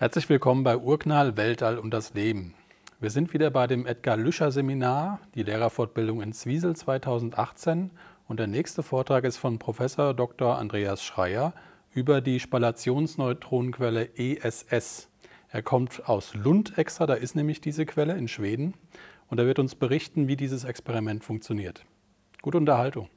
Herzlich willkommen bei Urknall, Weltall und das Leben. Wir sind wieder bei dem Edgar-Lüscher-Seminar, die Lehrerfortbildung in Zwiesel 2018. Und der nächste Vortrag ist von Prof. Dr. Andreas Schreyer über die Spallationsneutronenquelle ESS. Er kommt aus Lund extra, da ist nämlich diese Quelle in Schweden. Und er wird uns berichten, wie dieses Experiment funktioniert. Gute Unterhaltung.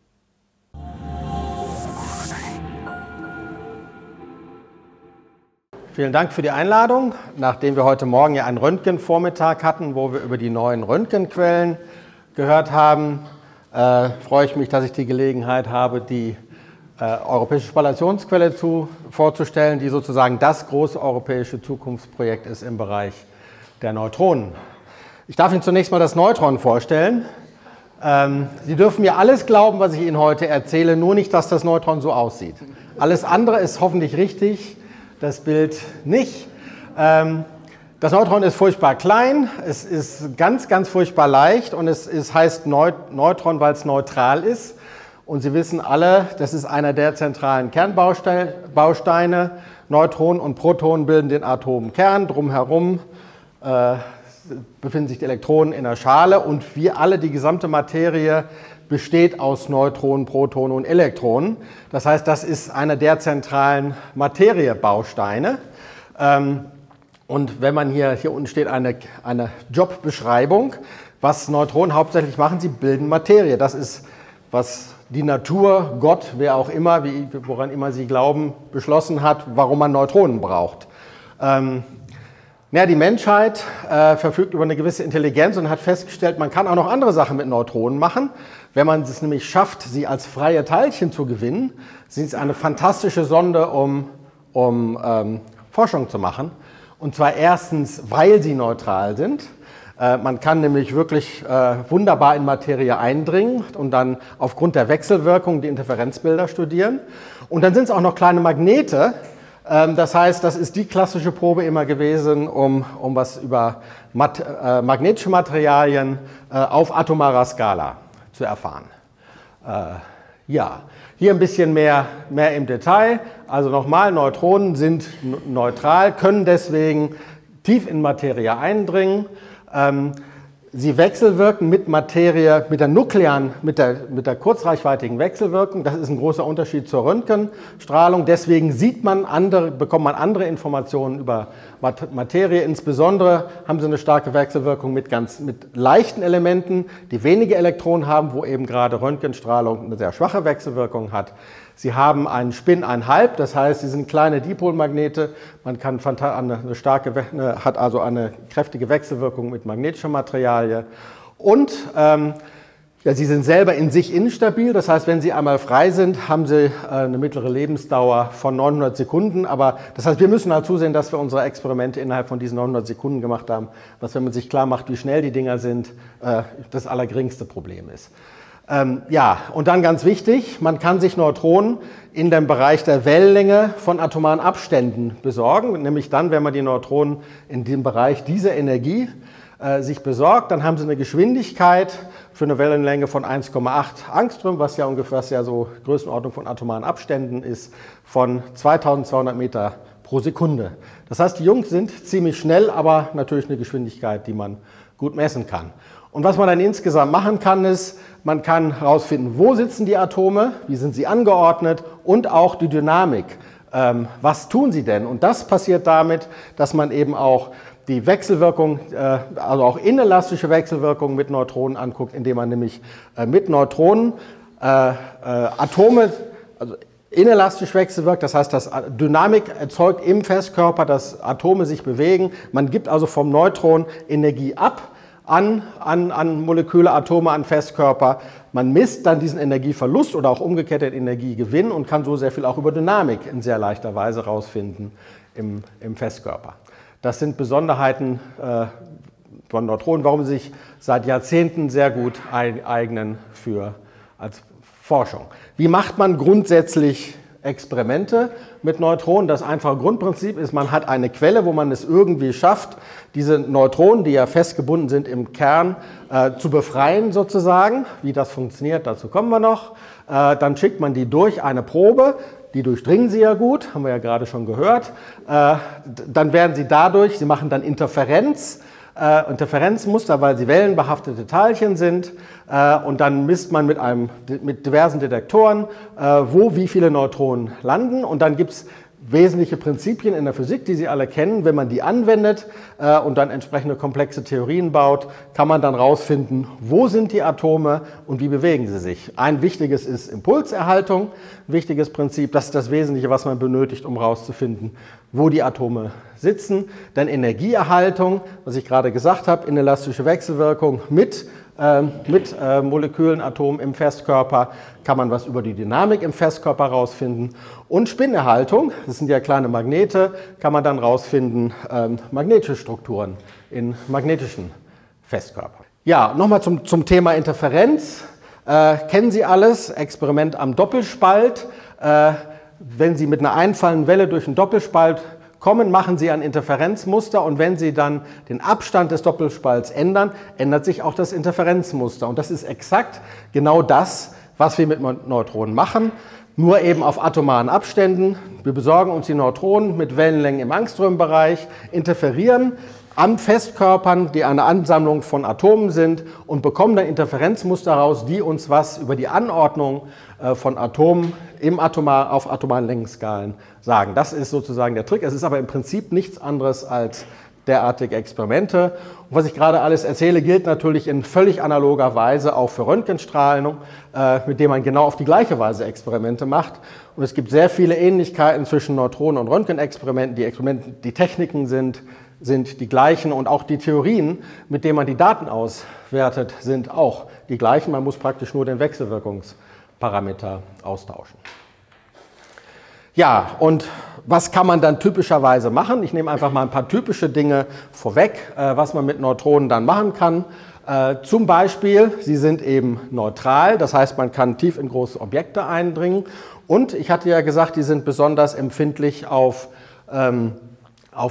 Vielen Dank für die Einladung. Nachdem wir heute Morgen ja einen Röntgenvormittag hatten, wo wir über die neuen Röntgenquellen gehört haben, freue ich mich, dass ich die Gelegenheit habe, die Europäische Spallationsquelle vorzustellen, die sozusagen das große europäische Zukunftsprojekt ist im Bereich der Neutronen. Ich darf Ihnen zunächst mal das Neutron vorstellen. Sie dürfen mir alles glauben, was ich Ihnen heute erzähle, nur nicht, dass das Neutron so aussieht. Alles andere ist hoffentlich richtig. Das Bild nicht. Das Neutron ist furchtbar klein, es ist ganz, ganz furchtbar leicht und es heißt Neutron, weil es neutral ist. Und Sie wissen alle, das ist einer der zentralen Kernbausteine. Neutronen und Protonen bilden den Atomkern. Drumherum befinden sich die Elektronen in der Schale und wir alle, die gesamte Materie, besteht aus Neutronen, Protonen und Elektronen. Das heißt, das ist einer der zentralen Materiebausteine. Und wenn man hier unten steht eine Jobbeschreibung, was Neutronen hauptsächlich machen, sie bilden Materie. Das ist, was die Natur, Gott, wer auch immer, woran immer sie glauben, beschlossen hat, warum man Neutronen braucht. Die Menschheit verfügt über eine gewisse Intelligenz und hat festgestellt, man kann auch noch andere Sachen mit Neutronen machen. Wenn man es nämlich schafft, sie als freie Teilchen zu gewinnen, sind es eine fantastische Sonde, um Forschung zu machen. Und zwar erstens, weil sie neutral sind. Man kann nämlich wirklich wunderbar in Materie eindringen und dann aufgrund der Wechselwirkung die Interferenzbilder studieren. Und dann sind es auch noch kleine Magnete. Das heißt, das ist die klassische Probe immer gewesen, um was über magnetische Materialien auf atomarer Skala zu erfahren. Hier ein bisschen mehr im Detail. Also nochmal, Neutronen sind neutral, können deswegen tief in Materie eindringen. Sie wechselwirken mit Materie, mit der kurzreichweitigen Wechselwirkung. Das ist ein großer Unterschied zur Röntgenstrahlung. Deswegen bekommt man andere Informationen über Materie. Insbesondere haben sie eine starke Wechselwirkung mit leichten Elementen, die wenige Elektronen haben, wo eben gerade Röntgenstrahlung eine sehr schwache Wechselwirkung hat. Sie haben einen Spin 1/2, das heißt, sie sind kleine Dipolmagnete. Man kann hat also eine kräftige Wechselwirkung mit magnetischer Materialie. Und sie sind selber in sich instabil, das heißt, wenn sie einmal frei sind, haben sie eine mittlere Lebensdauer von 900 Sekunden. Aber das heißt, wir müssen halt zusehen, dass wir unsere Experimente innerhalb von diesen 900 Sekunden gemacht haben, was, wenn man sich klar macht, wie schnell die Dinger sind, das allergeringste Problem ist. Und dann ganz wichtig, man kann sich Neutronen in dem Bereich der Wellenlänge von atomaren Abständen besorgen. Nämlich dann, wenn man die Neutronen in dem Bereich dieser Energie sich besorgt, dann haben sie eine Geschwindigkeit für eine Wellenlänge von 1,8 Angstström, was ja ungefähr so Größenordnung von atomaren Abständen ist, von 2200 Meter pro Sekunde. Das heißt, die Jungs sind ziemlich schnell, aber natürlich eine Geschwindigkeit, die man gut messen kann. Und was man dann insgesamt machen kann, ist, man kann herausfinden, wo sitzen die Atome, wie sind sie angeordnet und auch die Dynamik. Was tun sie denn? Und das passiert damit, dass man eben auch die Wechselwirkung, also auch inelastische Wechselwirkung mit Neutronen anguckt, indem man nämlich mit Neutronen Atome, also inelastisch wechselwirkt, das heißt, dass Dynamik erzeugt im Festkörper, dass Atome sich bewegen. Man gibt also vom Neutron Energie ab an Moleküle, Atome, an Festkörper. Man misst dann diesen Energieverlust oder auch umgekehrt den Energiegewinn und kann so sehr viel auch über Dynamik in sehr leichter Weise rausfinden im Festkörper. Das sind Besonderheiten von Neutronen, warum sie sich seit Jahrzehnten sehr gut eignen als Forschung. Wie macht man grundsätzlich Experimente mit Neutronen? Das einfache Grundprinzip ist, man hat eine Quelle, wo man es irgendwie schafft, diese Neutronen, die ja festgebunden sind im Kern, zu befreien sozusagen. Wie das funktioniert, dazu kommen wir noch. Dann schickt man die durch eine Probe. die durchdringen sie ja gut, haben wir ja gerade schon gehört, dann werden sie dadurch, sie machen dann Interferenz, Interferenzmuster, weil sie wellenbehaftete Teilchen sind, und dann misst man mit diversen Detektoren, wo wie viele Neutronen landen, und dann gibt es wesentliche Prinzipien in der Physik, die Sie alle kennen. Wenn man die anwendet und dann entsprechende komplexe Theorien baut, kann man dann rausfinden, wo sind die Atome und wie bewegen sie sich. Ein wichtiges ist Impulserhaltung, ein wichtiges Prinzip. Das ist das Wesentliche, was man benötigt, um rauszufinden, wo die Atome sitzen. Dann Energieerhaltung, was ich gerade gesagt habe, inelastische Wechselwirkung mit Molekülen, Atomen im Festkörper, kann man was über die Dynamik im Festkörper rausfinden. Und Spinnerhaltung, das sind ja kleine Magnete, kann man dann rausfinden, magnetische Strukturen in magnetischen Festkörpern. Ja, nochmal zum Thema Interferenz. Kennen Sie alles? Experiment am Doppelspalt. Wenn Sie mit einer einfallenden Welle durch einen Doppelspalt kommen, machen Sie ein Interferenzmuster, und wenn Sie dann den Abstand des Doppelspalts ändern, ändert sich auch das Interferenzmuster. Und das ist exakt genau das, was wir mit Neutronen machen, nur eben auf atomaren Abständen. Wir besorgen uns die Neutronen mit Wellenlängen im Angströmbereich, interferieren an Festkörpern, die eine Ansammlung von Atomen sind, und bekommen dann Interferenzmuster raus, die uns was über die Anordnung von Atomen auf atomaren Längenskalen sagen. Das ist sozusagen der Trick. Es ist aber im Prinzip nichts anderes als derartige Experimente. Und was ich gerade alles erzähle, gilt natürlich in völlig analoger Weise auch für Röntgenstrahlung, mit dem man genau auf die gleiche Weise Experimente macht. Und es gibt sehr viele Ähnlichkeiten zwischen Neutronen- und Röntgenexperimenten. Die Experimente, die Techniken sind die gleichen, und auch die Theorien, mit denen man die Daten auswertet, sind auch die gleichen. Man muss praktisch nur den Wechselwirkungsparameter austauschen. Ja, und was kann man dann typischerweise machen? Ich nehme einfach mal ein paar typische Dinge vorweg, was man mit Neutronen dann machen kann. Zum Beispiel, sie sind eben neutral, das heißt, man kann tief in große Objekte eindringen. Und ich hatte ja gesagt, die sind besonders empfindlich auf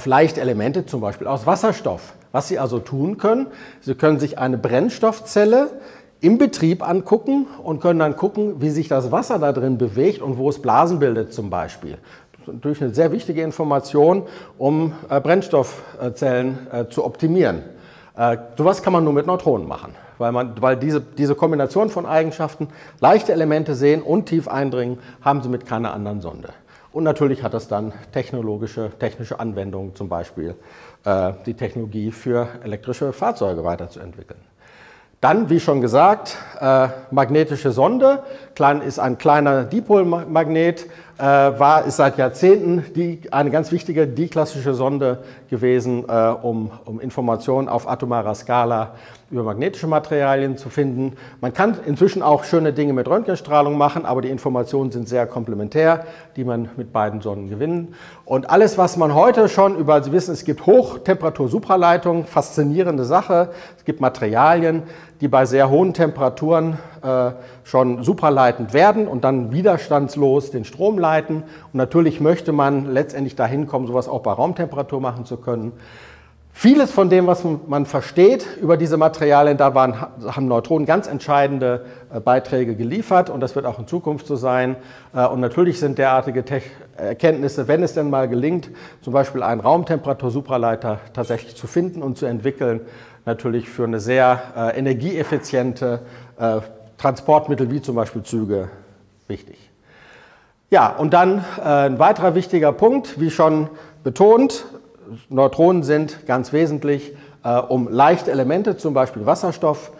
Leichtelemente, zum Beispiel aus Wasserstoff. Was Sie also tun können, Sie können sich eine Brennstoffzelle im Betrieb angucken und können dann gucken, wie sich das Wasser da drin bewegt und wo es Blasen bildet zum Beispiel. Das ist natürlich eine sehr wichtige Information, um Brennstoffzellen zu optimieren. Sowas kann man nur mit Neutronen machen, weil diese Kombination von Eigenschaften, leichte Elemente sehen und tief eindringen, haben Sie mit keiner anderen Sonde. Und natürlich hat das dann technische Anwendungen, zum Beispiel die Technologie für elektrische Fahrzeuge weiterzuentwickeln. Dann, wie schon gesagt, magnetische Sonde, ist ein kleiner Dipolmagnet, ist seit Jahrzehnten eine ganz wichtige diklassische Sonde gewesen, um Informationen auf atomarer Skala über magnetische Materialien zu finden. Man kann inzwischen auch schöne Dinge mit Röntgenstrahlung machen, aber die Informationen sind sehr komplementär, die man mit beiden Sonden gewinnen. Und alles, was man heute schon über, Sie wissen, es gibt Hochtemperatur-Supraleitungen, faszinierende Sache. Es gibt Materialien, die bei sehr hohen Temperaturen schon supraleitend werden und dann widerstandslos den Strom leiten. Und natürlich möchte man letztendlich dahin kommen, sowas auch bei Raumtemperatur machen zu können. Vieles von dem, was man versteht über diese Materialien, haben Neutronen ganz entscheidende Beiträge geliefert, und das wird auch in Zukunft so sein. Und natürlich sind derartige Erkenntnisse, wenn es denn mal gelingt, zum Beispiel einen Raumtemperatur-Supraleiter tatsächlich zu finden und zu entwickeln, natürlich für eine sehr energieeffiziente Transportmittel wie zum Beispiel Züge wichtig. Ja, und dann ein weiterer wichtiger Punkt, wie schon betont, Neutronen sind ganz wesentlich, um leichte Elemente, zum Beispiel Wasserstoff,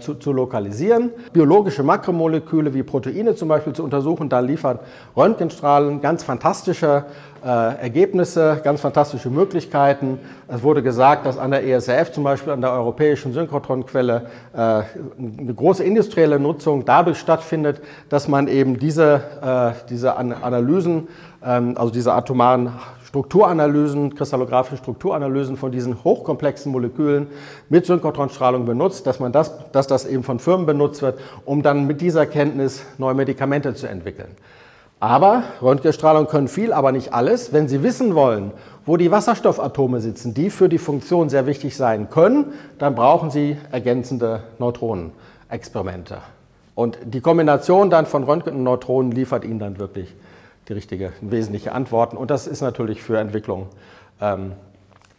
zu lokalisieren. Biologische Makromoleküle wie Proteine zum Beispiel zu untersuchen, da liefert Röntgenstrahlen ganz fantastische Ergebnisse, ganz fantastische Möglichkeiten. Es wurde gesagt, dass an der ESRF zum Beispiel, an der Europäischen Synchrotronstrahlung, eine große industrielle Nutzung dadurch stattfindet, dass man eben diese Analysen, also diese atomaren Strukturanalysen, kristallografische Strukturanalysen von diesen hochkomplexen Molekülen mit Synchrotronstrahlung benutzt, dass das eben von Firmen benutzt wird, um dann mit dieser Kenntnis neue Medikamente zu entwickeln. Aber Röntgenstrahlung können viel, aber nicht alles. Wenn Sie wissen wollen, wo die Wasserstoffatome sitzen, die für die Funktion sehr wichtig sein können, dann brauchen Sie ergänzende Neutronenexperimente. Und die Kombination dann von Röntgen und Neutronen liefert Ihnen dann wirklich die richtige, wesentliche Antworten. Und das ist natürlich für Entwicklung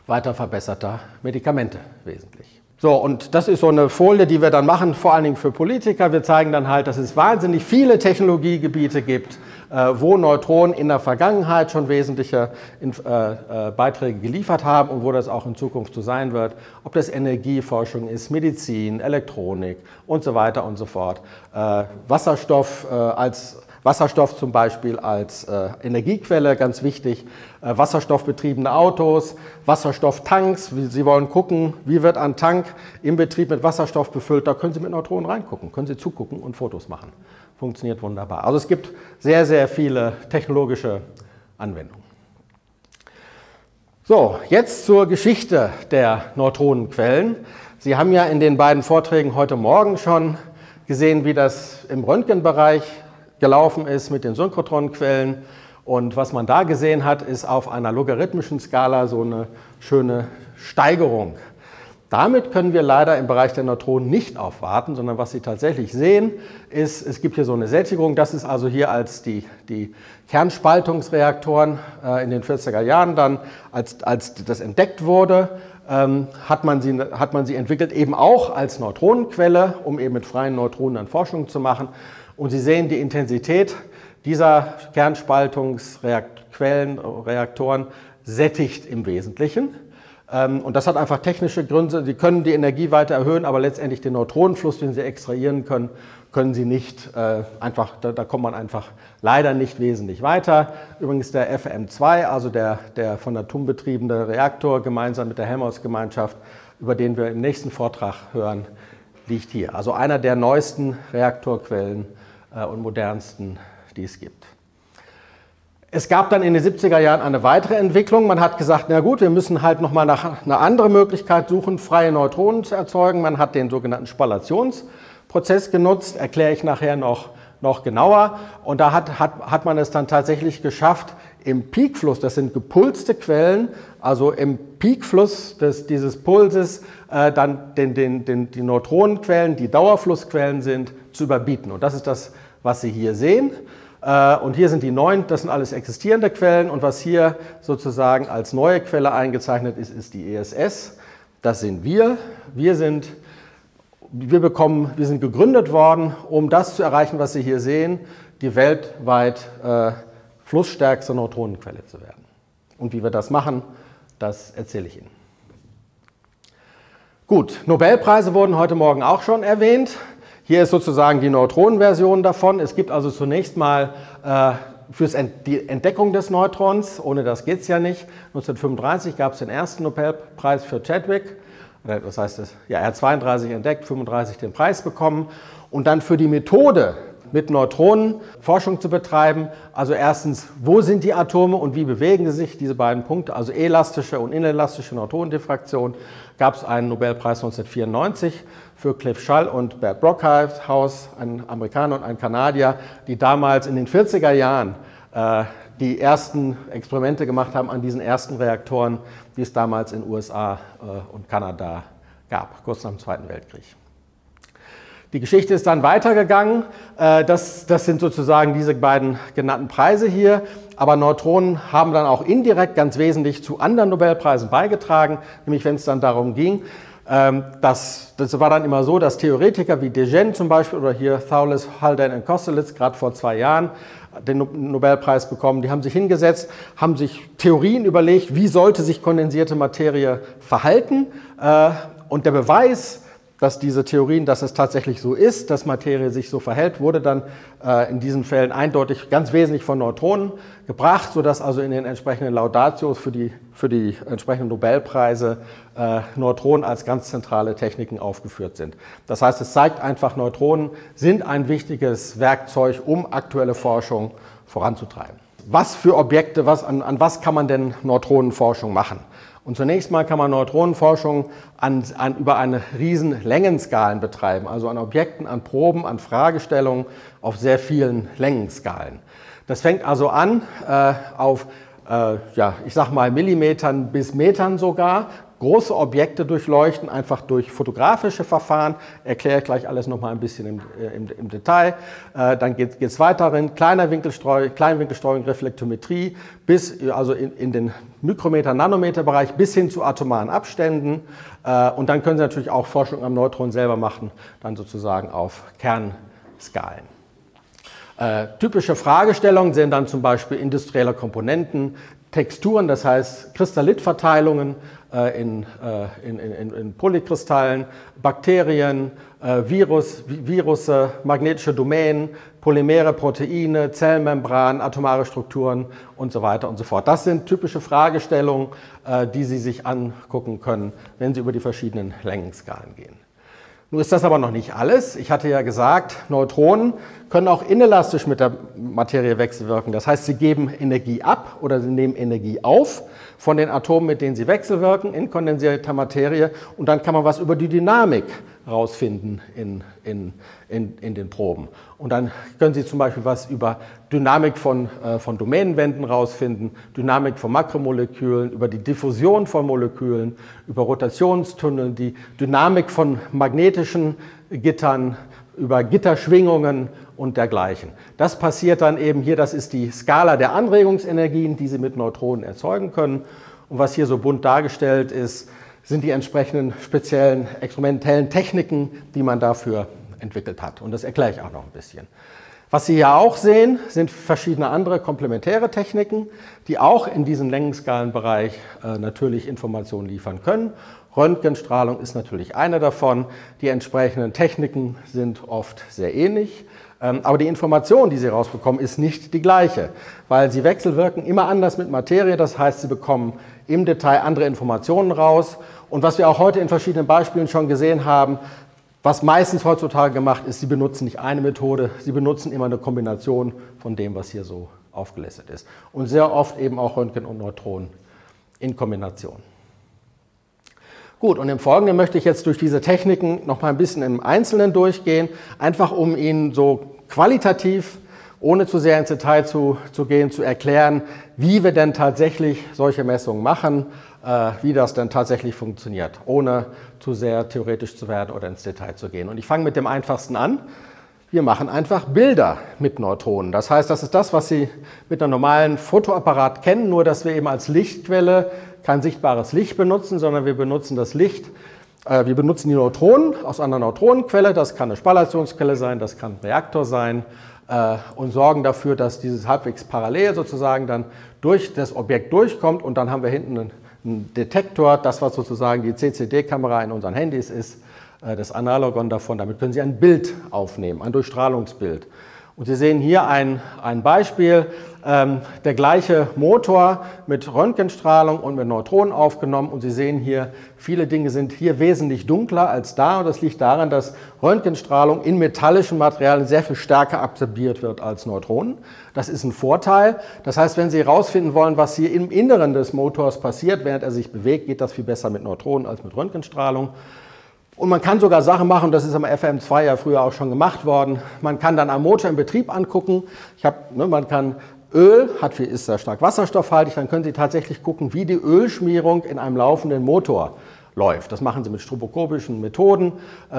weiter verbesserter Medikamente wesentlich. So, und das ist so eine Folie, die wir dann machen, vor allen Dingen für Politiker. Wir zeigen dann halt, dass es wahnsinnig viele Technologiegebiete gibt, wo Neutronen in der Vergangenheit schon wesentliche Beiträge geliefert haben und wo das auch in Zukunft so sein wird. Ob das Energieforschung ist, Medizin, Elektronik und so weiter und so fort. Wasserstoff zum Beispiel als Energiequelle, ganz wichtig, wasserstoffbetriebene Autos, Wasserstofftanks, Sie wollen gucken, wie wird ein Tank im Betrieb mit Wasserstoff befüllt, da können Sie mit Neutronen reingucken, können Sie zugucken und Fotos machen. Funktioniert wunderbar. Also es gibt sehr, sehr viele technologische Anwendungen. So, jetzt zur Geschichte der Neutronenquellen. Sie haben ja in den beiden Vorträgen heute Morgen schon gesehen, wie das im Röntgenbereich gelaufen ist mit den Synchrotronquellen. Und was man da gesehen hat, ist auf einer logarithmischen Skala so eine schöne Steigerung. Damit können wir leider im Bereich der Neutronen nicht aufwarten, sondern was Sie tatsächlich sehen, ist, es gibt hier so eine Sättigung. Das ist also hier als die Kernspaltungsreaktoren in den 40er Jahren dann, als das entdeckt wurde, hat man sie entwickelt, eben auch als Neutronenquelle, um eben mit freien Neutronen dann Forschung zu machen. Und Sie sehen, die Intensität dieser Kernspaltungsreaktoren sättigt im Wesentlichen. Und das hat einfach technische Gründe. Sie können die Energie weiter erhöhen, aber letztendlich den Neutronenfluss, den Sie extrahieren können, können Sie nicht einfach, da kommt man einfach leider nicht wesentlich weiter. Übrigens der FM2, also der von Atom betriebene Reaktor, gemeinsam mit der Helmholtz-Gemeinschaft, über den wir im nächsten Vortrag hören, liegt hier. Also einer der neuesten Reaktorquellen und modernsten, die es gibt. Es gab dann in den 70er Jahren eine weitere Entwicklung. Man hat gesagt, na gut, wir müssen halt nochmal nach einer anderen Möglichkeit suchen, freie Neutronen zu erzeugen. Man hat den sogenannten Spallationsprozess genutzt, erkläre ich nachher noch genauer. Und da hat man es dann tatsächlich geschafft, im Peakfluss, das sind gepulste Quellen, also im Peakfluss dieses Pulses dann die Neutronenquellen, die Dauerflussquellen sind, zu überbieten. Und das ist das, was Sie hier sehen. Und hier sind die neuen, das sind alles existierende Quellen. Und was hier sozusagen als neue Quelle eingezeichnet ist, ist die ESS. Das sind wir. Wir sind gegründet worden, um das zu erreichen, was Sie hier sehen, die weltweit flussstärkste Neutronenquelle zu werden. Und wie wir das machen, das erzähle ich Ihnen. Gut, Nobelpreise wurden heute Morgen auch schon erwähnt. Hier ist sozusagen die Neutronenversion davon. Es gibt also zunächst mal die Entdeckung des Neutrons, ohne das geht es ja nicht. 1935 gab es den ersten Nobelpreis für Chadwick. Was heißt das? Ja, er hat 32 entdeckt, 35 den Preis bekommen. Und dann für die Methode, mit Neutronen Forschung zu betreiben. Also erstens, wo sind die Atome und wie bewegen sie sich, diese beiden Punkte, also elastische und inelastische Neutronendiffraktion, gab es einen Nobelpreis 1994 für Clifford Shull und Bert Brockhouse, ein Amerikaner und ein Kanadier, die damals in den 40er Jahren die ersten Experimente gemacht haben an diesen ersten Reaktoren, die es damals in den USA und Kanada gab, kurz nach dem Zweiten Weltkrieg. Die Geschichte ist dann weitergegangen. Das sind sozusagen diese beiden genannten Preise hier. Aber Neutronen haben dann auch indirekt ganz wesentlich zu anderen Nobelpreisen beigetragen, nämlich wenn es dann darum ging, das war dann immer so, dass Theoretiker wie De Gen zum Beispiel oder hier Thouless, Haldane und Kostelitz gerade vor 2 Jahren den Nobelpreis bekommen. Die haben sich hingesetzt, haben sich Theorien überlegt, wie sollte sich kondensierte Materie verhalten. Und der Beweis, dass diese Theorien, dass es tatsächlich so ist, dass Materie sich so verhält, wurde dann in diesen Fällen eindeutig ganz wesentlich von Neutronen gebracht, sodass also in den entsprechenden Laudatios für die entsprechenden Nobelpreise Neutronen als ganz zentrale Techniken aufgeführt sind. Das heißt, es zeigt einfach, Neutronen sind ein wichtiges Werkzeug, um aktuelle Forschung voranzutreiben. Was für Objekte, an was kann man denn Neutronenforschung machen? Und zunächst mal kann man Neutronenforschung über eine riesen Längenskalen betreiben, also an Objekten, an Proben, an Fragestellungen auf sehr vielen Längenskalen. Das fängt also an auf, ja, ich sag mal Millimetern bis Metern sogar. große Objekte durchleuchten, einfach durch fotografische Verfahren. Erkläre ich gleich alles nochmal ein bisschen im Detail. Dann geht es weiter in Kleinwinkelstreuung, Reflektometrie, bis also in den Mikrometer-Nanometer-Bereich bis hin zu atomaren Abständen. Und dann können Sie natürlich auch Forschung am Neutron selber machen, dann sozusagen auf Kernskalen. Typische Fragestellungen sind dann zum Beispiel industrielle Komponenten, Texturen, das heißt Kristallitverteilungen in Polykristallen, Bakterien, Virusse, magnetische Domänen, Polymere, Proteine, Zellmembranen, atomare Strukturen und so weiter und so fort. Das sind typische Fragestellungen, die Sie sich angucken können, wenn Sie über die verschiedenen Längenskalen gehen. Nun ist das aber noch nicht alles. Ich hatte ja gesagt, Neutronen können auch inelastisch mit der Materie wechselwirken. Das heißt, sie geben Energie ab oder sie nehmen Energie auf von den Atomen, mit denen sie wechselwirken, in kondensierter Materie. Und dann kann man was über die Dynamik rausfinden in den Proben. Und dann können Sie zum Beispiel was über Dynamik von Domänenwänden rausfinden, Dynamik von Makromolekülen, über die Diffusion von Molekülen, über Rotationstunnel, die Dynamik von magnetischen Gittern, über Gitterschwingungen und dergleichen. Das passiert dann eben hier, das ist die Skala der Anregungsenergien, die Sie mit Neutronen erzeugen können. Und was hier so bunt dargestellt ist, sind die entsprechenden speziellen experimentellen Techniken, die man dafür entwickelt hat. Und das erkläre ich auch noch ein bisschen. Was Sie hier auch sehen, sind verschiedene andere komplementäre Techniken, die auch in diesem Längenskalenbereich natürlich Informationen liefern können. Röntgenstrahlung ist natürlich eine davon. Die entsprechenden Techniken sind oft sehr ähnlich. Aber die Information, die Sie rausbekommen, ist nicht die gleiche, weil Sie wechselwirken immer anders mit Materie. Das heißt, Sie bekommen im Detail andere Informationen raus. Und was wir auch heute in verschiedenen Beispielen schon gesehen haben, was meistens heutzutage gemacht ist, Sie benutzen nicht eine Methode, Sie benutzen immer eine Kombination von dem, was hier so aufgelistet ist. Und sehr oft eben auch Röntgen und Neutronen in Kombination. Gut, und im Folgenden möchte ich jetzt durch diese Techniken noch mal ein bisschen im Einzelnen durchgehen, einfach um Ihnen so qualitativ, ohne zu sehr ins Detail zu gehen, zu erklären, wie wir denn tatsächlich solche Messungen machen, wie das denn tatsächlich funktioniert, ohne zu sehr theoretisch zu werden oder ins Detail zu gehen. Und ich fange mit dem Einfachsten an. Wir machen einfach Bilder mit Neutronen. Das heißt, das ist das, was Sie mit einem normalen Fotoapparat kennen, nur dass wir eben als Lichtquelle kein sichtbares Licht benutzen, sondern wir benutzen das Licht, wir benutzen die Neutronen aus einer Neutronenquelle, das kann eine Spallationsquelle sein, das kann ein Reaktor sein und sorgen dafür, dass dieses halbwegs parallel sozusagen dann durch das Objekt durchkommt und dann haben wir hinten einen Detektor, das was sozusagen die CCD-Kamera in unseren Handys ist, das Analogon davon, damit können Sie ein Bild aufnehmen, ein Durchstrahlungsbild. Und Sie sehen hier ein Beispiel, der gleiche Motor mit Röntgenstrahlung und mit Neutronen aufgenommen und Sie sehen hier, viele Dinge sind hier wesentlich dunkler als da und das liegt daran, dass Röntgenstrahlung in metallischen Materialien sehr viel stärker absorbiert wird als Neutronen. Das ist ein Vorteil, das heißt, wenn Sie herausfinden wollen, was hier im Inneren des Motors passiert, während er sich bewegt, geht das viel besser mit Neutronen als mit Röntgenstrahlung. Und man kann sogar Sachen machen, das ist am FM2 ja früher auch schon gemacht worden, man kann dann am Motor im Betrieb angucken, man kann Öl, ist sehr stark wasserstoffhaltig, dann können Sie tatsächlich gucken, wie die Ölschmierung in einem laufenden Motor läuft. Das machen Sie mit stroboskopischen Methoden,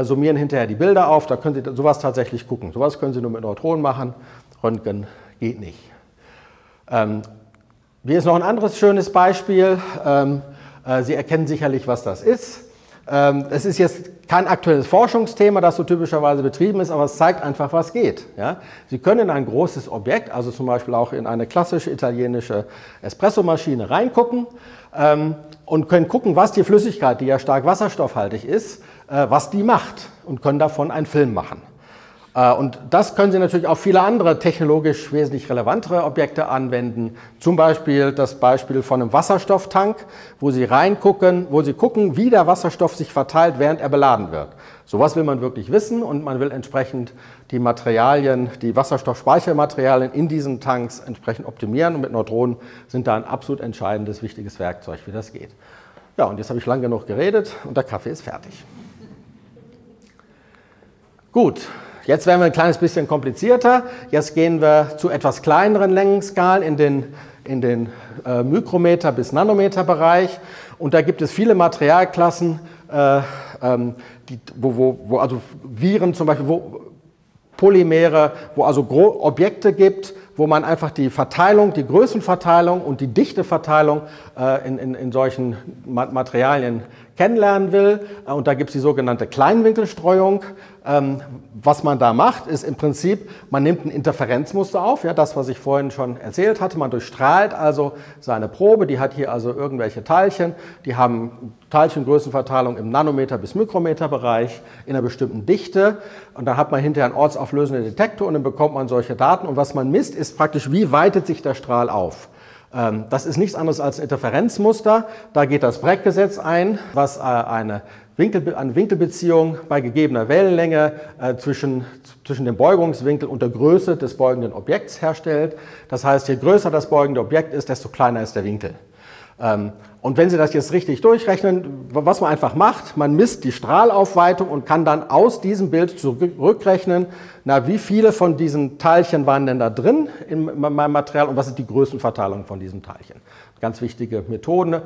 summieren hinterher die Bilder auf, da können Sie sowas tatsächlich gucken. Sowas können Sie nur mit Neutronen machen, Röntgen geht nicht. Hier ist noch ein anderes schönes Beispiel, Sie erkennen sicherlich, was das ist. Es ist jetzt kein aktuelles Forschungsthema, das so typischerweise betrieben ist, aber es zeigt einfach, was geht. Ja? Sie können in ein großes Objekt, also zum Beispiel auch in eine klassische italienische Espressomaschine reingucken und können gucken, was die Flüssigkeit, die ja stark wasserstoffhaltig ist, was die macht und können davon einen Film machen. Und das können Sie natürlich auf viele andere technologisch wesentlich relevantere Objekte anwenden. Zum Beispiel das Beispiel von einem Wasserstofftank, wo Sie reingucken, wo Sie gucken, wie der Wasserstoff sich verteilt, während er beladen wird. Sowas will man wirklich wissen und man will entsprechend die Materialien, die Wasserstoffspeichermaterialien in diesen Tanks entsprechend optimieren. Und mit Neutronen sind da ein absolut entscheidendes, wichtiges Werkzeug, wie das geht. Ja, und jetzt habe ich lang genug geredet und der Kaffee ist fertig. Gut. Jetzt werden wir ein kleines bisschen komplizierter. Jetzt gehen wir zu etwas kleineren Längenskalen in den Mikrometer- bis Nanometerbereich. Und da gibt es viele Materialklassen, wo also Viren zum Beispiel, wo Polymere, wo also Objekte gibt, wo man einfach die Verteilung, die Größenverteilung und die Dichteverteilung in solchen Materialien kennenlernen will. Und da gibt es die sogenannte Kleinwinkelstreuung. Was man da macht, ist im Prinzip, man nimmt ein Interferenzmuster auf, ja, das, was ich vorhin schon erzählt hatte. Man durchstrahlt also seine Probe, die hat hier also irgendwelche Teilchen, die haben Teilchengrößenverteilung im Nanometer- bis Mikrometerbereich in einer bestimmten Dichte. Und dann hat man hinterher einen ortsauflösenden Detektor und dann bekommt man solche Daten. Und was man misst, ist praktisch, wie weitet sich der Strahl auf. Das ist nichts anderes als ein Interferenzmuster. Da geht das Bragg-Gesetz ein, was eine Winkelbeziehung bei gegebener Wellenlänge zwischen dem Beugungswinkel und der Größe des beugenden Objekts herstellt. Das heißt, je größer das beugende Objekt ist, desto kleiner ist der Winkel. Und wenn Sie das jetzt richtig durchrechnen, was man einfach macht, man misst die Strahlaufweitung und kann dann aus diesem Bild zurückrechnen, na, wie viele von diesen Teilchen waren denn da drin in meinem Material und was ist die Größenverteilung von diesen Teilchen. Ganz wichtige Methoden,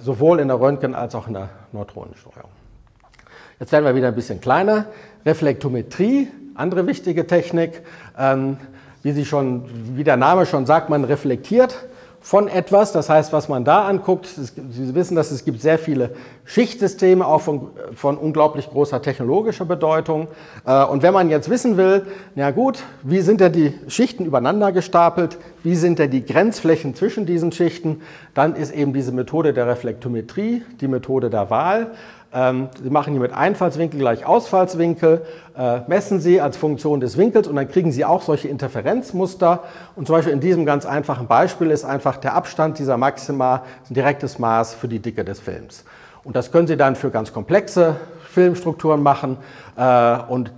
sowohl in der Röntgen- als auch in der Neutronenstreuung. Jetzt werden wir wieder ein bisschen kleiner. Reflektometrie, andere wichtige Technik. Wie der Name schon sagt, man reflektiert von etwas, das heißt, was man da anguckt, Sie wissen, dass es gibt sehr viele Schichtsysteme, auch von unglaublich großer technologischer Bedeutung. Und wenn man jetzt wissen will, na gut, wie sind denn die Schichten übereinander gestapelt, wie sind denn die Grenzflächen zwischen diesen Schichten, dann ist eben diese Methode der Reflektometrie die Methode der Wahl. Sie machen hier mit Einfallswinkel gleich Ausfallswinkel, messen Sie als Funktion des Winkels und dann kriegen Sie auch solche Interferenzmuster. Und zum Beispiel in diesem ganz einfachen Beispiel ist einfach der Abstand dieser Maxima ein direktes Maß für die Dicke des Films. Und das können Sie dann für ganz komplexe Filmstrukturen machen und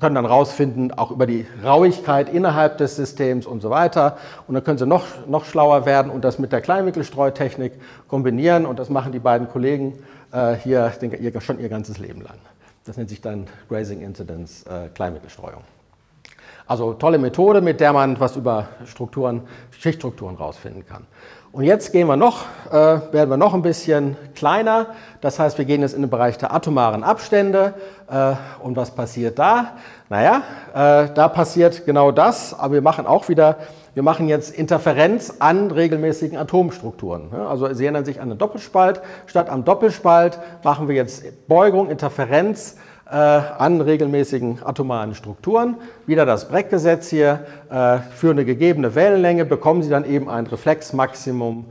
können dann rausfinden, auch über die Rauigkeit innerhalb des Systems und so weiter. Und dann können Sie noch schlauer werden und das mit der Kleinwinkelstreutechnik kombinieren. Und das machen die beiden Kollegen hier schon ihr ganzes Leben lang. Das nennt sich dann Grazing Incidence Kleinwinkelstreuung. Also tolle Methode, mit der man was über Strukturen, Schichtstrukturen rausfinden kann. Und jetzt werden wir noch ein bisschen kleiner. Das heißt, wir gehen jetzt in den Bereich der atomaren Abstände. Und was passiert da? Naja, da passiert genau das. Aber wir machen jetzt Interferenz an regelmäßigen Atomstrukturen. Also sie erinnern sich an den Doppelspalt. Statt am Doppelspalt machen wir jetzt Beugung, Interferenz an regelmäßigen atomaren Strukturen. Wieder das Bragg-Gesetz hier. Für eine gegebene Wellenlänge bekommen Sie dann eben ein Reflexmaximum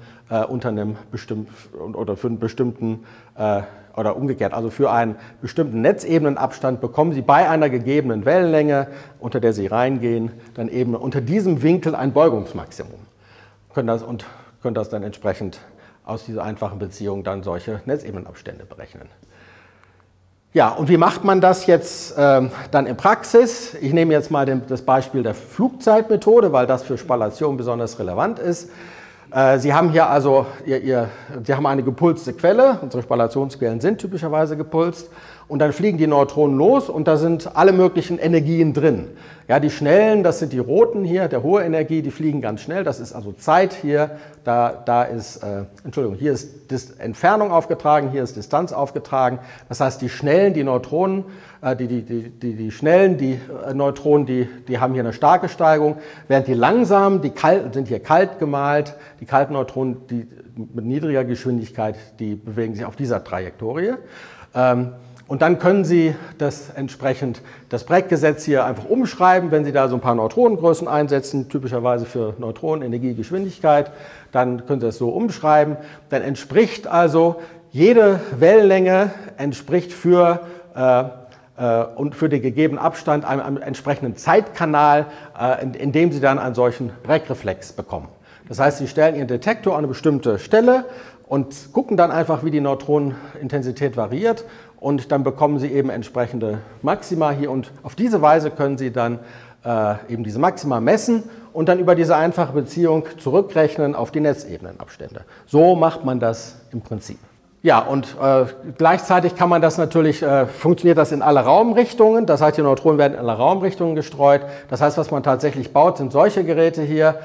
unter einem bestimmten oder für einen bestimmten oder umgekehrt, also für einen bestimmten Netzebenenabstand bekommen Sie bei einer gegebenen Wellenlänge, unter der Sie reingehen, dann eben unter diesem Winkel ein Beugungsmaximum. Können das dann entsprechend aus dieser einfachen Beziehung dann solche Netzebenenabstände berechnen. Ja, und wie macht man das jetzt dann in Praxis? Ich nehme jetzt mal das Beispiel der Flugzeitmethode, weil das für Spallation besonders relevant ist. Sie haben hier also Sie haben eine gepulste Quelle, unsere Spallationsquellen sind typischerweise gepulst, und dann fliegen die Neutronen los und da sind alle möglichen Energien drin. Ja, die schnellen, das sind die roten hier, der hohe Energie, die fliegen ganz schnell, das ist also Zeit hier, hier ist Entfernung aufgetragen, hier ist Distanz aufgetragen, das heißt die schnellen, die Neutronen, die haben hier eine starke Steigung, während die langsamen, die sind hier kalt gemalt, die kalten Neutronen, die mit niedriger Geschwindigkeit, die bewegen sich auf dieser Trajektorie. Und dann können Sie das Bragg-Gesetz hier einfach umschreiben, wenn Sie da so ein paar Neutronengrößen einsetzen, typischerweise für Neutronen, Energie, Geschwindigkeit, dann können Sie das so umschreiben. Dann entspricht also jede Wellenlänge für den gegebenen Abstand einem entsprechenden Zeitkanal, in dem Sie dann einen solchen Bragg-Reflex bekommen. Das heißt, Sie stellen Ihren Detektor an eine bestimmte Stelle und gucken dann einfach, wie die Neutronenintensität variiert. Und dann bekommen Sie eben entsprechende Maxima hier und auf diese Weise können Sie dann eben diese Maxima messen und dann über diese einfache Beziehung zurückrechnen auf die Netzebenenabstände. So macht man das im Prinzip. Ja, und gleichzeitig kann man das natürlich, funktioniert das in alle Raumrichtungen, das heißt, die Neutronen werden in alle Raumrichtungen gestreut. Das heißt, was man tatsächlich baut, sind solche Geräte hier,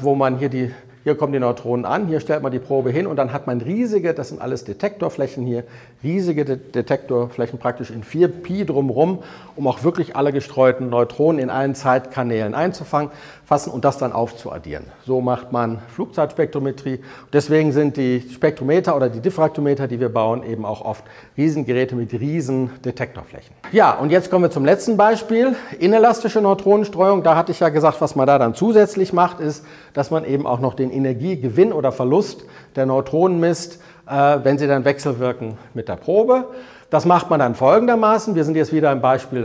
wo man hier die Hier kommen die Neutronen an, hier stellt man die Probe hin und dann hat man riesige, das sind alles Detektorflächen hier, riesige Detektorflächen praktisch in 4 Pi drumherum, um auch wirklich alle gestreuten Neutronen in allen Zeitkanälen einzufassen und das dann aufzuaddieren. So macht man Flugzeitspektrometrie. Deswegen sind die Spektrometer oder die Diffraktometer, die wir bauen, eben auch oft Riesengeräte mit riesen Detektorflächen. Ja, und jetzt kommen wir zum letzten Beispiel, inelastische Neutronenstreuung. Da hatte ich ja gesagt, was man da dann zusätzlich macht, ist, dass man eben auch noch den Energiegewinn oder Verlust der Neutronen misst, wenn sie dann wechselwirken mit der Probe. Das macht man dann folgendermaßen. Wir sind jetzt wieder im Beispiel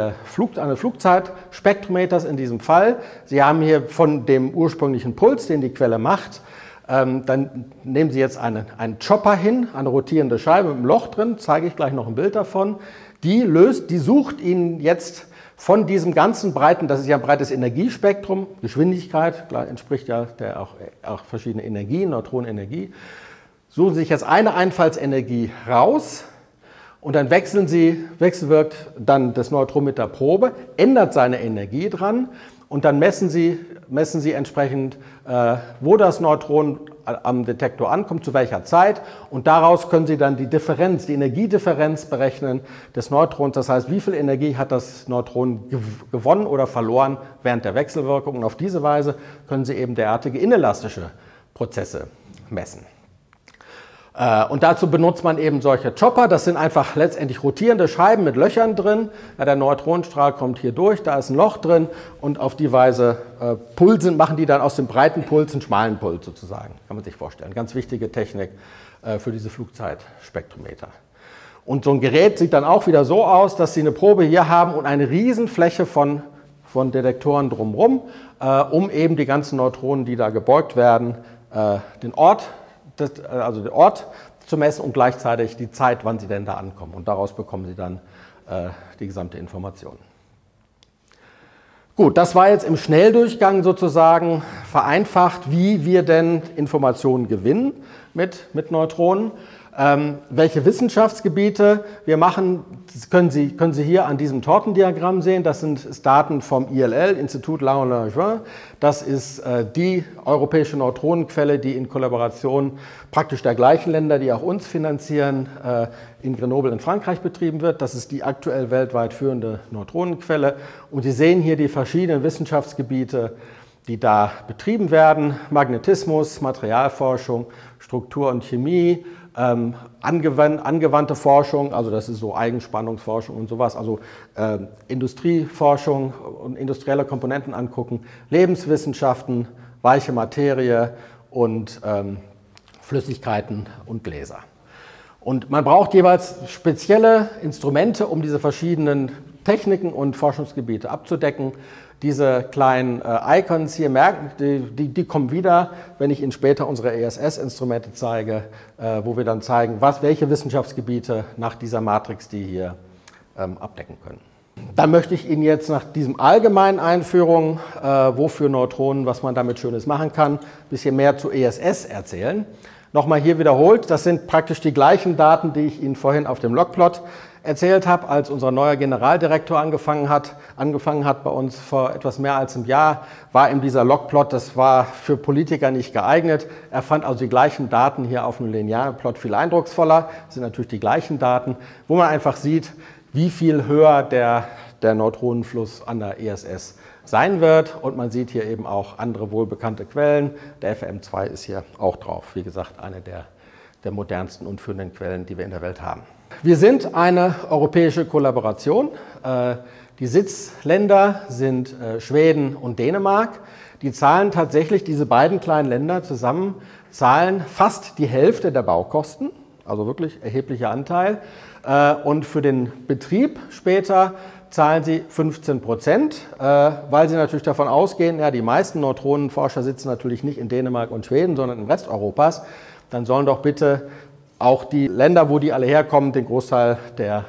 eines Flugzeitspektrometers in diesem Fall. Sie haben hier von dem ursprünglichen Puls, den die Quelle macht, dann nehmen Sie jetzt einen Chopper hin, eine rotierende Scheibe mit einem Loch drin, zeige ich gleich noch ein Bild davon. Die sucht Ihnen jetzt von diesem ganzen breiten, das ist ja ein breites Energiespektrum, Geschwindigkeit, klar, entspricht ja auch verschiedene Energien, Neutronenenergie, suchen Sie sich jetzt eine Einfallsenergie raus und dann wechselwirkt dann das Neutron mit der Probe, ändert seine Energie dran und dann messen Sie entsprechend, wo das Neutron am Detektor ankommt, zu welcher Zeit, und daraus können Sie dann die Differenz, die Energiedifferenz berechnen des Neutrons, das heißt, wie viel Energie hat das Neutron gewonnen oder verloren während der Wechselwirkung, und auf diese Weise können Sie eben derartige inelastische Prozesse messen. Und dazu benutzt man eben solche Chopper, das sind einfach letztendlich rotierende Scheiben mit Löchern drin, ja, der Neutronenstrahl kommt hier durch, da ist ein Loch drin und auf die Weise Pulsen, machen die dann aus dem breiten Puls einen schmalen Puls sozusagen, kann man sich vorstellen. Ganz wichtige Technik für diese Flugzeitspektrometer. Und so ein Gerät sieht dann auch wieder so aus, dass Sie eine Probe hier haben und eine Riesenfläche von Detektoren drumherum, um eben die ganzen Neutronen, die da gebeugt werden, den Ort zu messen und gleichzeitig die Zeit, wann sie denn da ankommen. Und daraus bekommen Sie dann die gesamte Information. Gut, das war jetzt im Schnelldurchgang sozusagen vereinfacht, wie wir denn Informationen gewinnen mit Neutronen. Welche Wissenschaftsgebiete wir machen, können Sie hier an diesem Tortendiagramm sehen. Das ist Daten vom ILL, Institut Laue-Langevin. Das ist die europäische Neutronenquelle, die in Kollaboration praktisch der gleichen Länder, die auch uns finanzieren, in Grenoble in Frankreich betrieben wird. Das ist die aktuell weltweit führende Neutronenquelle. Und Sie sehen hier die verschiedenen Wissenschaftsgebiete, die da betrieben werden. Magnetismus, Materialforschung, Struktur und Chemie, angewandte Forschung, also das ist so Eigenspannungsforschung und sowas, also Industrieforschung und industrielle Komponenten angucken, Lebenswissenschaften, weiche Materie und Flüssigkeiten und Gläser. Und man braucht jeweils spezielle Instrumente, um diese verschiedenen Techniken und Forschungsgebiete abzudecken. Diese kleinen Icons hier, die kommen wieder, wenn ich Ihnen später unsere ESS-Instrumente zeige, wo wir dann zeigen, welche Wissenschaftsgebiete nach dieser Matrix die hier abdecken können. Dann möchte ich Ihnen jetzt nach diesem allgemeinen Einführung, wofür Neutronen, was man damit Schönes machen kann, ein bisschen mehr zu ESS erzählen. Nochmal hier wiederholt, das sind praktisch die gleichen Daten, die ich Ihnen vorhin auf dem Logplot erzählt habe, als unser neuer Generaldirektor angefangen hat bei uns vor etwas mehr als einem Jahr, war eben dieser Logplot, das war für Politiker nicht geeignet. Er fand also die gleichen Daten hier auf einem linearen Plot viel eindrucksvoller. Das sind natürlich die gleichen Daten, wo man einfach sieht, wie viel höher der Neutronenfluss an der ESS sein wird. Und man sieht hier eben auch andere wohlbekannte Quellen. Der FM2 ist hier auch drauf. Wie gesagt, eine der modernsten und führenden Quellen, die wir in der Welt haben. Wir sind eine europäische Kollaboration. Die Sitzländer sind Schweden und Dänemark. Die zahlen tatsächlich, diese beiden kleinen Länder zusammen, zahlen fast die Hälfte der Baukosten, also wirklich erheblicher Anteil. Und für den Betrieb später zahlen sie 15%, weil sie natürlich davon ausgehen, ja, die meisten Neutronenforscher sitzen natürlich nicht in Dänemark und Schweden, sondern im Rest Europas. Dann sollen doch bitte auch die Länder, wo die alle herkommen, den Großteil der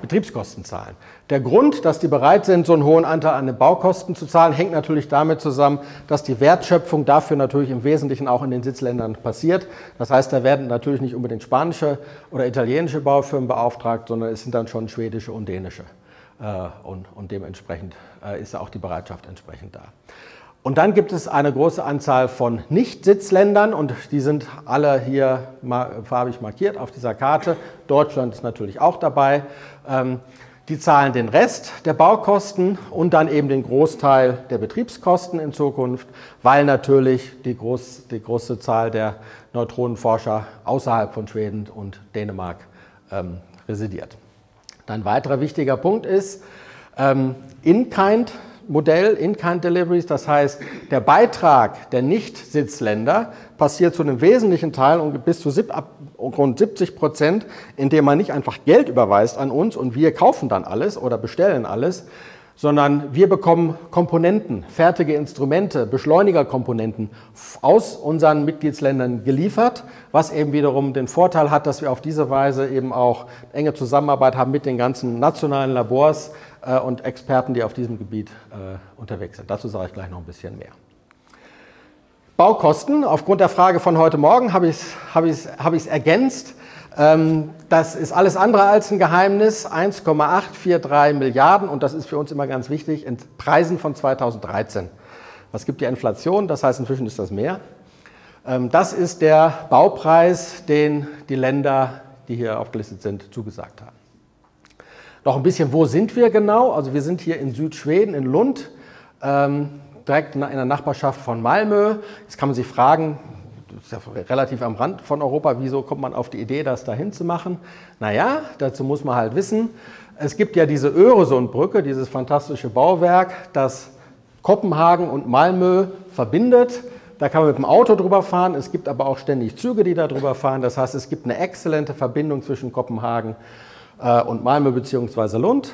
Betriebskosten zahlen. Der Grund, dass die bereit sind, so einen hohen Anteil an den Baukosten zu zahlen, hängt natürlich damit zusammen, dass die Wertschöpfung dafür natürlich im Wesentlichen auch in den Sitzländern passiert. Das heißt, da werden natürlich nicht unbedingt spanische oder italienische Baufirmen beauftragt, sondern es sind dann schon schwedische und dänische. Und dementsprechend ist ja auch die Bereitschaft entsprechend da. Und dann gibt es eine große Anzahl von Nicht-Sitzländern und die sind alle hier farbig markiert auf dieser Karte. Deutschland ist natürlich auch dabei. Die zahlen den Rest der Baukosten und dann eben den Großteil der Betriebskosten in Zukunft, weil natürlich die große Zahl der Neutronenforscher außerhalb von Schweden und Dänemark residiert. Ein weiterer wichtiger Punkt ist In-Kind-Modell, In-Kind-Deliveries, das heißt, der Beitrag der Nicht-Sitzländer passiert zu einem wesentlichen Teil und bis zu rund 70%, indem man nicht einfach Geld überweist an uns und wir kaufen dann alles oder bestellen alles, sondern wir bekommen Komponenten, fertige Instrumente, Beschleunigerkomponenten aus unseren Mitgliedsländern geliefert, was eben wiederum den Vorteil hat, dass wir auf diese Weise eben auch enge Zusammenarbeit haben mit den ganzen nationalen Labors und Experten, die auf diesem Gebiet unterwegs sind. Dazu sage ich gleich noch ein bisschen mehr. Baukosten, aufgrund der Frage von heute Morgen habe ich es ergänzt. Das ist alles andere als ein Geheimnis, 1,843 Milliarden und das ist für uns immer ganz wichtig, in Preisen von 2013. Was gibt die Inflation? Das heißt, inzwischen ist das mehr. Das ist der Baupreis, den die Länder, die hier aufgelistet sind, zugesagt haben. Noch ein bisschen, wo sind wir genau? Also wir sind hier in Südschweden, in Lund, direkt in der Nachbarschaft von Malmö. Jetzt kann man sich fragen, das ist ja relativ am Rand von Europa, wieso kommt man auf die Idee, das dahin zu machen? Naja, dazu muss man halt wissen, es gibt ja diese Öresundbrücke, dieses fantastische Bauwerk, das Kopenhagen und Malmö verbindet. Da kann man mit dem Auto drüber fahren, es gibt aber auch ständig Züge, die da drüber fahren. Das heißt, es gibt eine exzellente Verbindung zwischen Kopenhagen und Malmö bzw. Lund.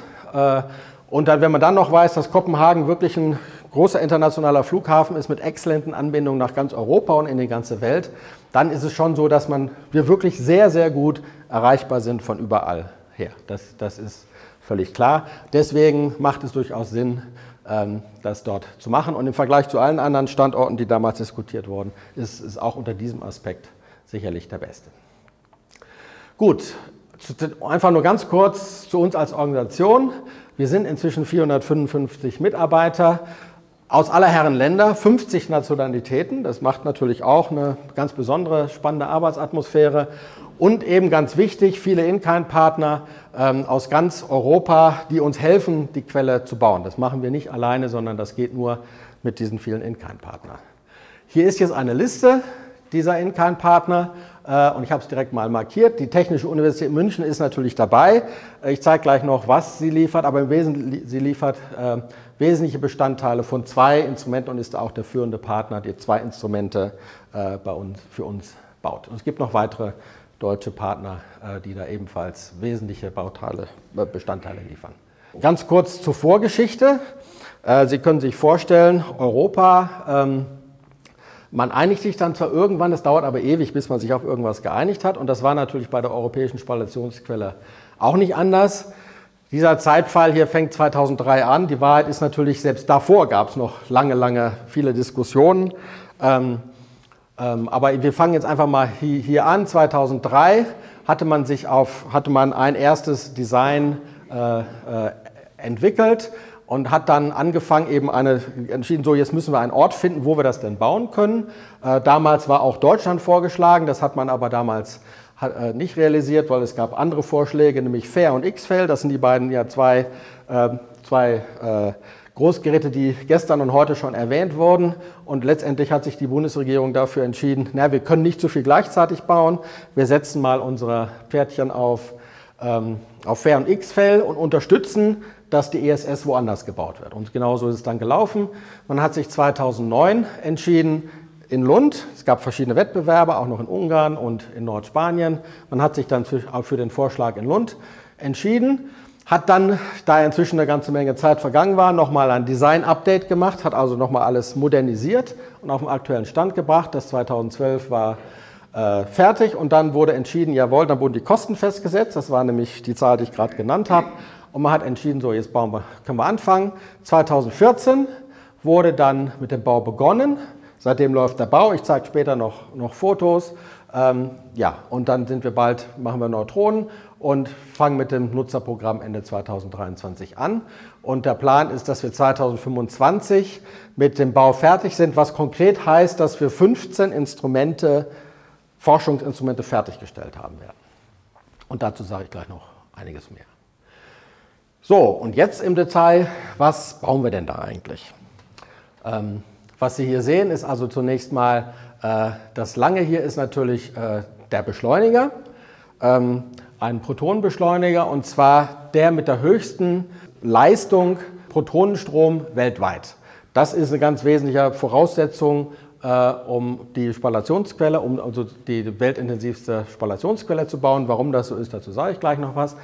Und dann, wenn man dann noch weiß, dass Kopenhagen wirklich ein großer internationaler Flughafen ist mit exzellenten Anbindungen nach ganz Europa und in die ganze Welt, dann ist es schon so, dass wir wirklich sehr, sehr gut erreichbar sind von überall her. Das ist völlig klar. Deswegen macht es durchaus Sinn, das dort zu machen. Und im Vergleich zu allen anderen Standorten, die damals diskutiert wurden, ist es auch unter diesem Aspekt sicherlich der beste. Gut, einfach nur ganz kurz zu uns als Organisation. Wir sind inzwischen 455 Mitarbeiter aus aller Herren Länder, 50 Nationalitäten. Das macht natürlich auch eine ganz besondere, spannende Arbeitsatmosphäre. Und eben ganz wichtig, viele In-Kind-Partner aus ganz Europa, die uns helfen, die Quelle zu bauen. Das machen wir nicht alleine, sondern das geht nur mit diesen vielen In-Kind-Partnern. Hier ist jetzt eine Liste dieser In-Kind-Partner. Und ich habe es direkt mal markiert. Die Technische Universität München ist natürlich dabei. Ich zeige gleich noch, was sie liefert, aber im Wesentlichen sie liefert wesentliche Bestandteile von zwei Instrumenten und ist auch der führende Partner, der zwei Instrumente für uns baut. Und es gibt noch weitere deutsche Partner, die da ebenfalls wesentliche Bestandteile liefern. Ganz kurz zur Vorgeschichte. Sie können sich vorstellen, Europa... Man einigt sich dann zwar irgendwann, das dauert aber ewig, bis man sich auf irgendwas geeinigt hat. Und das war natürlich bei der Europäischen Spallationsquelle auch nicht anders. Dieser Zeitfall hier fängt 2003 an. Die Wahrheit ist natürlich, selbst davor gab es noch lange, lange viele Diskussionen. Aber wir fangen jetzt einfach mal hier an. 2003 hatte man ein erstes Design entwickelt. Und hat dann angefangen, eben entschieden, so jetzt müssen wir einen Ort finden, wo wir das denn bauen können. Damals war auch Deutschland vorgeschlagen, das hat man aber damals nicht realisiert, weil es gab andere Vorschläge, nämlich FAIR und XFEL. Das sind die beiden ja zwei Großgeräte, die gestern und heute schon erwähnt wurden. Und letztendlich hat sich die Bundesregierung dafür entschieden, na, wir können nicht zu viel gleichzeitig bauen, wir setzen mal unsere Pferdchen auf FAIR und XFEL und unterstützen, dass die ESS woanders gebaut wird. Und genauso ist es dann gelaufen. Man hat sich 2009 entschieden in Lund, es gab verschiedene Wettbewerbe, auch noch in Ungarn und in Nordspanien. Man hat sich dann für den Vorschlag in Lund entschieden, hat dann, da inzwischen eine ganze Menge Zeit vergangen war, nochmal ein Design-Update gemacht, hat also nochmal alles modernisiert und auf den aktuellen Stand gebracht. Das 2012 war fertig und dann wurde entschieden, jawohl, dann wurden die Kosten festgesetzt, das war nämlich die Zahl, die ich gerade genannt habe. Und man hat entschieden, so jetzt können wir anfangen. 2014 wurde dann mit dem Bau begonnen. Seitdem läuft der Bau. Ich zeige später noch Fotos. Ja, und dann sind wir bald, machen wir Neutronen und fangen mit dem Nutzerprogramm Ende 2023 an. Und der Plan ist, dass wir 2025 mit dem Bau fertig sind, was konkret heißt, dass wir 15 Instrumente, Forschungsinstrumente fertiggestellt haben werden. Und dazu sage ich gleich noch einiges mehr. So, und jetzt im Detail, was bauen wir denn da eigentlich? Was Sie hier sehen, ist also zunächst mal, das lange hier ist natürlich der Beschleuniger, ein Protonenbeschleuniger, und zwar der mit der höchsten Leistung Protonenstrom weltweit. Das ist eine ganz wesentliche Voraussetzung, um die Spallationsquelle, um also die weltintensivste Spallationsquelle zu bauen. Warum das so ist, dazu sage ich gleich noch was.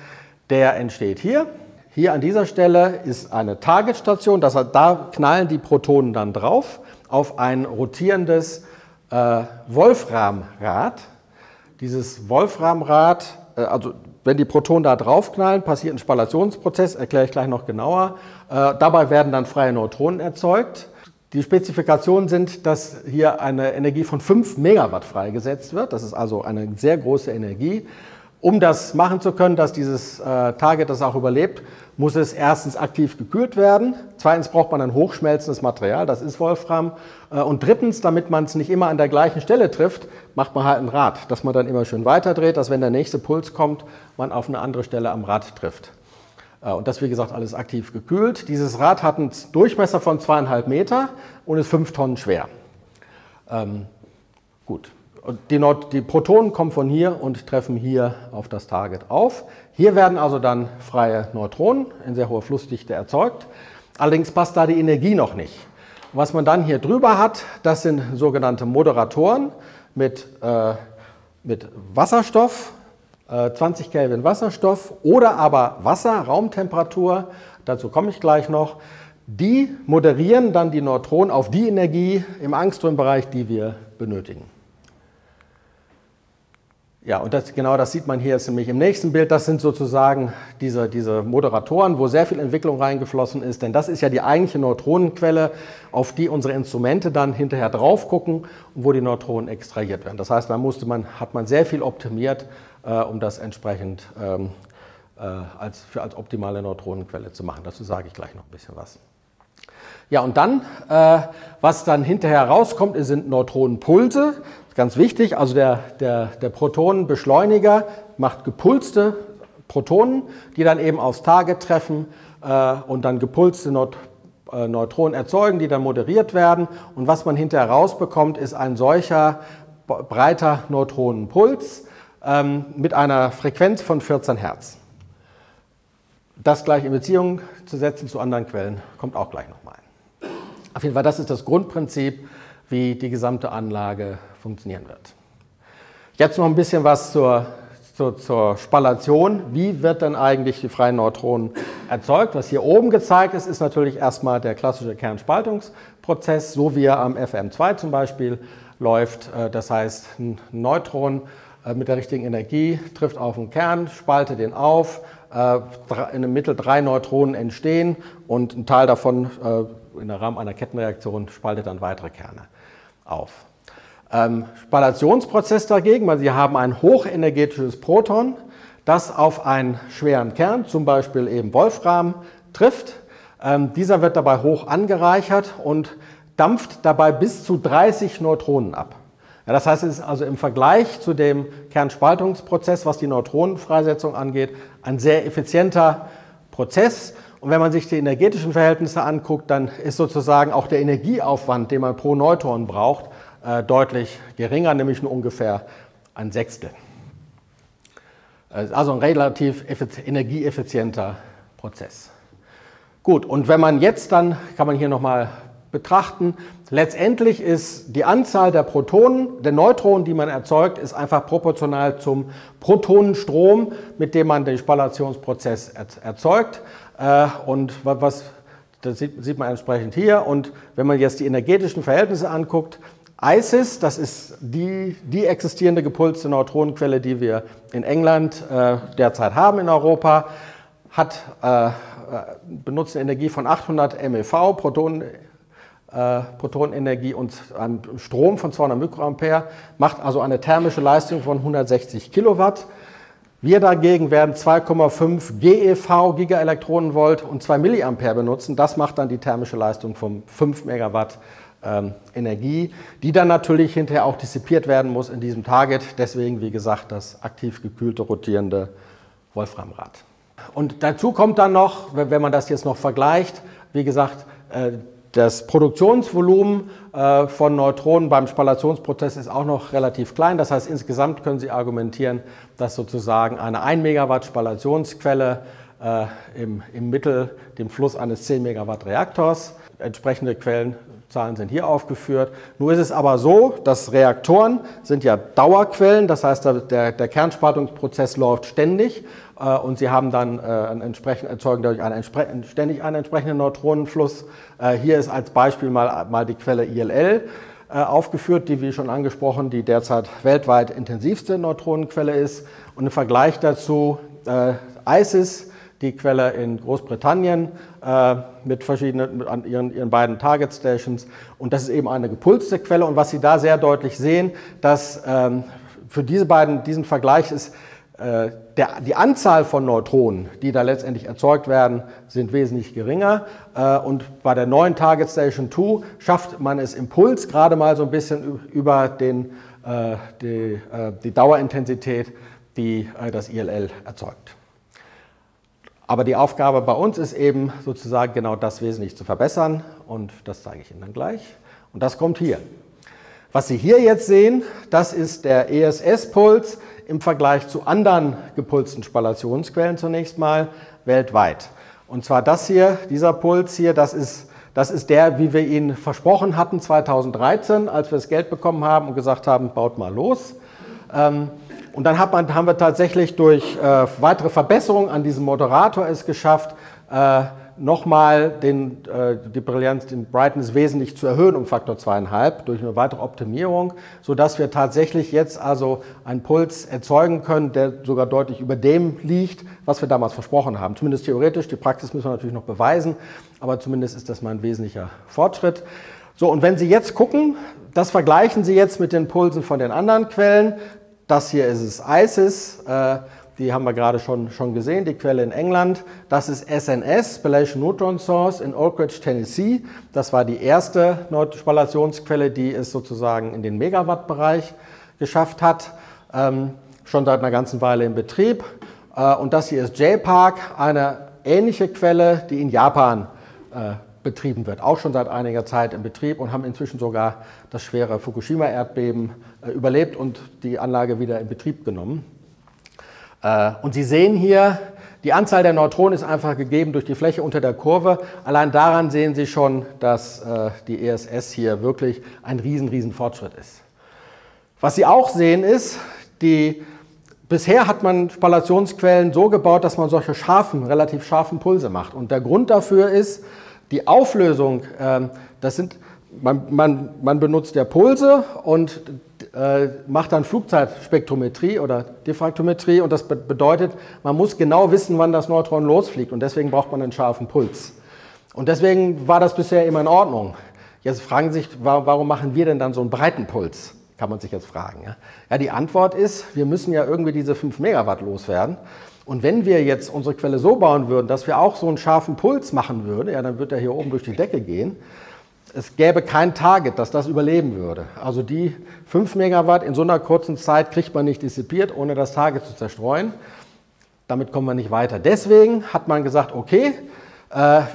Der entsteht hier. Hier an dieser Stelle ist eine Targetstation, da knallen die Protonen dann drauf auf ein rotierendes Wolframrad. Dieses Wolframrad, also wenn die Protonen da draufknallen, passiert ein Spallationsprozess, erkläre ich gleich noch genauer. Dabei werden dann freie Neutronen erzeugt. Die Spezifikationen sind, dass hier eine Energie von 5 Megawatt freigesetzt wird. Das ist also eine sehr große Energie. Um das machen zu können, dass dieses Target das auch überlebt, muss es erstens aktiv gekühlt werden, zweitens braucht man ein hochschmelzendes Material, das ist Wolfram, und drittens, damit man es nicht immer an der gleichen Stelle trifft, macht man halt ein Rad, dass man dann immer schön weiterdreht, dass wenn der nächste Puls kommt, man auf eine andere Stelle am Rad trifft. Und das, wie gesagt, alles aktiv gekühlt. Dieses Rad hat einen Durchmesser von 2,5 Meter und ist 5 Tonnen schwer. Gut. Die Protonen kommen von hier und treffen hier auf das Target auf. Hier werden also dann freie Neutronen in sehr hoher Flussdichte erzeugt. Allerdings passt da die Energie noch nicht. Was man dann hier drüber hat, das sind sogenannte Moderatoren mit Wasserstoff, 20 Kelvin Wasserstoff oder aber Wasser, Raumtemperatur, dazu komme ich gleich noch. Die moderieren dann die Neutronen auf die Energie im Angströmbereich, die wir benötigen. Ja, und genau das sieht man hier jetzt nämlich im nächsten Bild. Das sind sozusagen diese Moderatoren, wo sehr viel Entwicklung reingeflossen ist. Denn das ist ja die eigentliche Neutronenquelle, auf die unsere Instrumente dann hinterher drauf gucken und wo die Neutronen extrahiert werden. Das heißt, da hat man sehr viel optimiert, um das entsprechend als optimale Neutronenquelle zu machen. Dazu sage ich gleich noch ein bisschen was. Ja, und dann, was dann hinterher rauskommt, sind Neutronenpulse. Ganz wichtig, also der Protonenbeschleuniger macht gepulste Protonen, die dann eben aufs Target treffen und dann gepulste Neutronen erzeugen, die dann moderiert werden. Und was man hinterher rausbekommt, ist ein solcher breiter Neutronenpuls mit einer Frequenz von 14 Hertz. Das gleich in Beziehung zu setzen zu anderen Quellen, kommt auch gleich nochmal. Auf jeden Fall, das ist das Grundprinzip, wie die gesamte Anlage funktionieren wird. Jetzt noch ein bisschen was zur Spallation. Wie wird denn eigentlich die freien Neutronen erzeugt? Was hier oben gezeigt ist, ist natürlich erstmal der klassische Kernspaltungsprozess, so wie er am FM2 zum Beispiel läuft. Das heißt, ein Neutron mit der richtigen Energie trifft auf den Kern, spaltet den auf, in der Mitte 3 Neutronen entstehen und ein Teil davon in der Rahmen einer Kettenreaktion spaltet dann weitere Kerne auf. Spallationsprozess dagegen, weil Sie haben ein hochenergetisches Proton, das auf einen schweren Kern, zum Beispiel eben Wolfram, trifft. Dieser wird dabei hoch angereichert und dampft dabei bis zu 30 Neutronen ab. Ja, das heißt, es ist also im Vergleich zu dem Kernspaltungsprozess, was die Neutronenfreisetzung angeht, ein sehr effizienter Prozess. Und wenn man sich die energetischen Verhältnisse anguckt, dann ist sozusagen auch der Energieaufwand, den man pro Neutron braucht, deutlich geringer, nämlich nur ungefähr 1/6. Also ein relativ energieeffizienter Prozess. Gut, und wenn man jetzt dann, kann man hier nochmal betrachten, letztendlich ist die Anzahl der Protonen, der Neutronen, die man erzeugt, ist einfach proportional zum Protonenstrom, mit dem man den Spallationsprozess erzeugt. Und das sieht man entsprechend hier. Und wenn man jetzt die energetischen Verhältnisse anguckt, ISIS, das ist die existierende gepulste Neutronenquelle, die wir in England derzeit haben in Europa, benutzt eine Energie von 800 MeV, Protonen Protonenenergie und einem Strom von 200 Mikroampere, macht also eine thermische Leistung von 160 Kilowatt. Wir dagegen werden 2,5 GeV, Gigaelektronenvolt, und 2 Milliampere benutzen. Das macht dann die thermische Leistung von 5 Megawatt Energie, die dann natürlich hinterher auch dissipiert werden muss in diesem Target. Deswegen, wie gesagt, das aktiv gekühlte, rotierende Wolframrad. Und dazu kommt dann noch, wenn man das jetzt noch vergleicht, wie gesagt, das Produktionsvolumen von Neutronen beim Spallationsprozess ist auch noch relativ klein. Das heißt, insgesamt können Sie argumentieren, dass sozusagen eine 1 Megawatt Spallationsquelle im Mittel dem Fluss eines 10 Megawatt Reaktors. Entsprechende Quellenzahlen sind hier aufgeführt. Nur ist es aber so, dass Reaktoren sind ja Dauerquellen. Das heißt, der Kernspaltungsprozess läuft ständig. Und Sie haben dann erzeugen dadurch ständig einen entsprechenden Neutronenfluss. Hier ist als Beispiel mal die Quelle ILL aufgeführt, die, wie schon angesprochen, die derzeit weltweit intensivste Neutronenquelle ist. Und im Vergleich dazu ISIS, die Quelle in Großbritannien mit ihren beiden Target Stations. Und das ist eben eine gepulste Quelle. Und was Sie da sehr deutlich sehen, dass für diesen Vergleich ist, die Anzahl von Neutronen, die da letztendlich erzeugt werden, sind wesentlich geringer. Und bei der neuen Target Station 2 schafft man es im Puls gerade mal so ein bisschen über die Dauerintensität, die das ILL erzeugt. Aber die Aufgabe bei uns ist eben sozusagen genau das wesentlich zu verbessern. Und das zeige ich Ihnen dann gleich. Und das kommt hier. Was Sie hier jetzt sehen, das ist der ESS-Puls im Vergleich zu anderen gepulsten Spallationsquellen zunächst mal weltweit. Und zwar das hier, dieser Puls hier, das ist der, wie wir ihn versprochen hatten 2013, als wir das Geld bekommen haben und gesagt haben, baut mal los. Und dann haben wir tatsächlich durch weitere Verbesserungen an diesem Moderator es geschafft, nochmal die Brillanz, den Brightness wesentlich zu erhöhen um Faktor 2,5 durch eine weitere Optimierung, sodass wir tatsächlich jetzt also einen Puls erzeugen können, der sogar deutlich über dem liegt, was wir damals versprochen haben. Zumindest theoretisch, die Praxis müssen wir natürlich noch beweisen, aber zumindest ist das mal ein wesentlicher Fortschritt. So, und wenn Sie jetzt gucken, das vergleichen Sie jetzt mit den Pulsen von den anderen Quellen. Das hier ist es ISIS, die haben wir gerade schon gesehen, die Quelle in England. Das ist SNS, Spallation Neutron Source in Oak Ridge, Tennessee. Das war die erste Spallationsquelle, die es sozusagen in den Megawatt-Bereich geschafft hat, schon seit einer ganzen Weile in Betrieb. Und das hier ist J-Park, eine ähnliche Quelle, die in Japan betrieben wird, auch schon seit einiger Zeit im Betrieb, und haben inzwischen sogar das schwere Fukushima-Erdbeben überlebt und die Anlage wieder in Betrieb genommen. Und Sie sehen hier, die Anzahl der Neutronen ist einfach gegeben durch die Fläche unter der Kurve. Allein daran sehen Sie schon, dass die ESS hier wirklich ein riesen Fortschritt ist. Was Sie auch sehen ist, bisher hat man Spallationsquellen so gebaut, dass man solche relativ scharfen Pulse macht. Und der Grund dafür ist, die Auflösung, man benutzt ja Pulse und macht dann Flugzeitspektrometrie oder Diffraktometrie, und das bedeutet, man muss genau wissen, wann das Neutron losfliegt, und deswegen braucht man einen scharfen Puls. Und deswegen war das bisher immer in Ordnung. Jetzt fragen Sie sich, warum machen wir denn dann so einen breiten Puls? Kann man sich jetzt fragen. Ja, ja, die Antwort ist, wir müssen ja irgendwie diese 5 Megawatt loswerden. Und wenn wir jetzt unsere Quelle so bauen würden, dass wir auch so einen scharfen Puls machen würden, ja, dann wird er hier oben durch die Decke gehen. Es gäbe kein Target, dass das überleben würde. Also die 5 Megawatt in so einer kurzen Zeit kriegt man nicht dissipiert, ohne das Target zu zerstreuen. Damit kommen wir nicht weiter. Deswegen hat man gesagt, okay,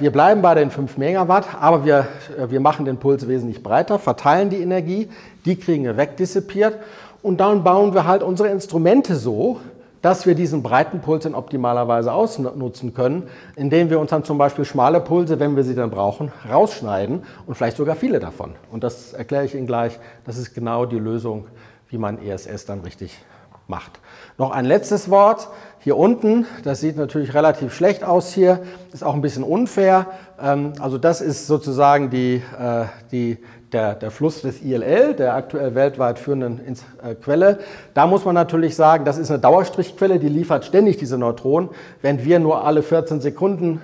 wir bleiben bei den 5 Megawatt, aber wir machen den Puls wesentlich breiter, verteilen die Energie, die kriegen wir wegdissipiert, und dann bauen wir halt unsere Instrumente so, dass wir diesen breiten Puls in optimaler Weise ausnutzen können, indem wir uns dann zum Beispiel schmale Pulse, wenn wir sie dann brauchen, rausschneiden, und vielleicht sogar viele davon. Und das erkläre ich Ihnen gleich, das ist genau die Lösung, wie man ESS dann richtig macht. Noch ein letztes Wort. Hier unten, das sieht natürlich relativ schlecht aus hier, ist auch ein bisschen unfair. Also das ist sozusagen die der Fluss des ILL, der aktuell weltweit führenden Quelle, da muss man natürlich sagen, das ist eine Dauerstrichquelle, die liefert ständig diese Neutronen, während wir nur alle 14 Sekunden,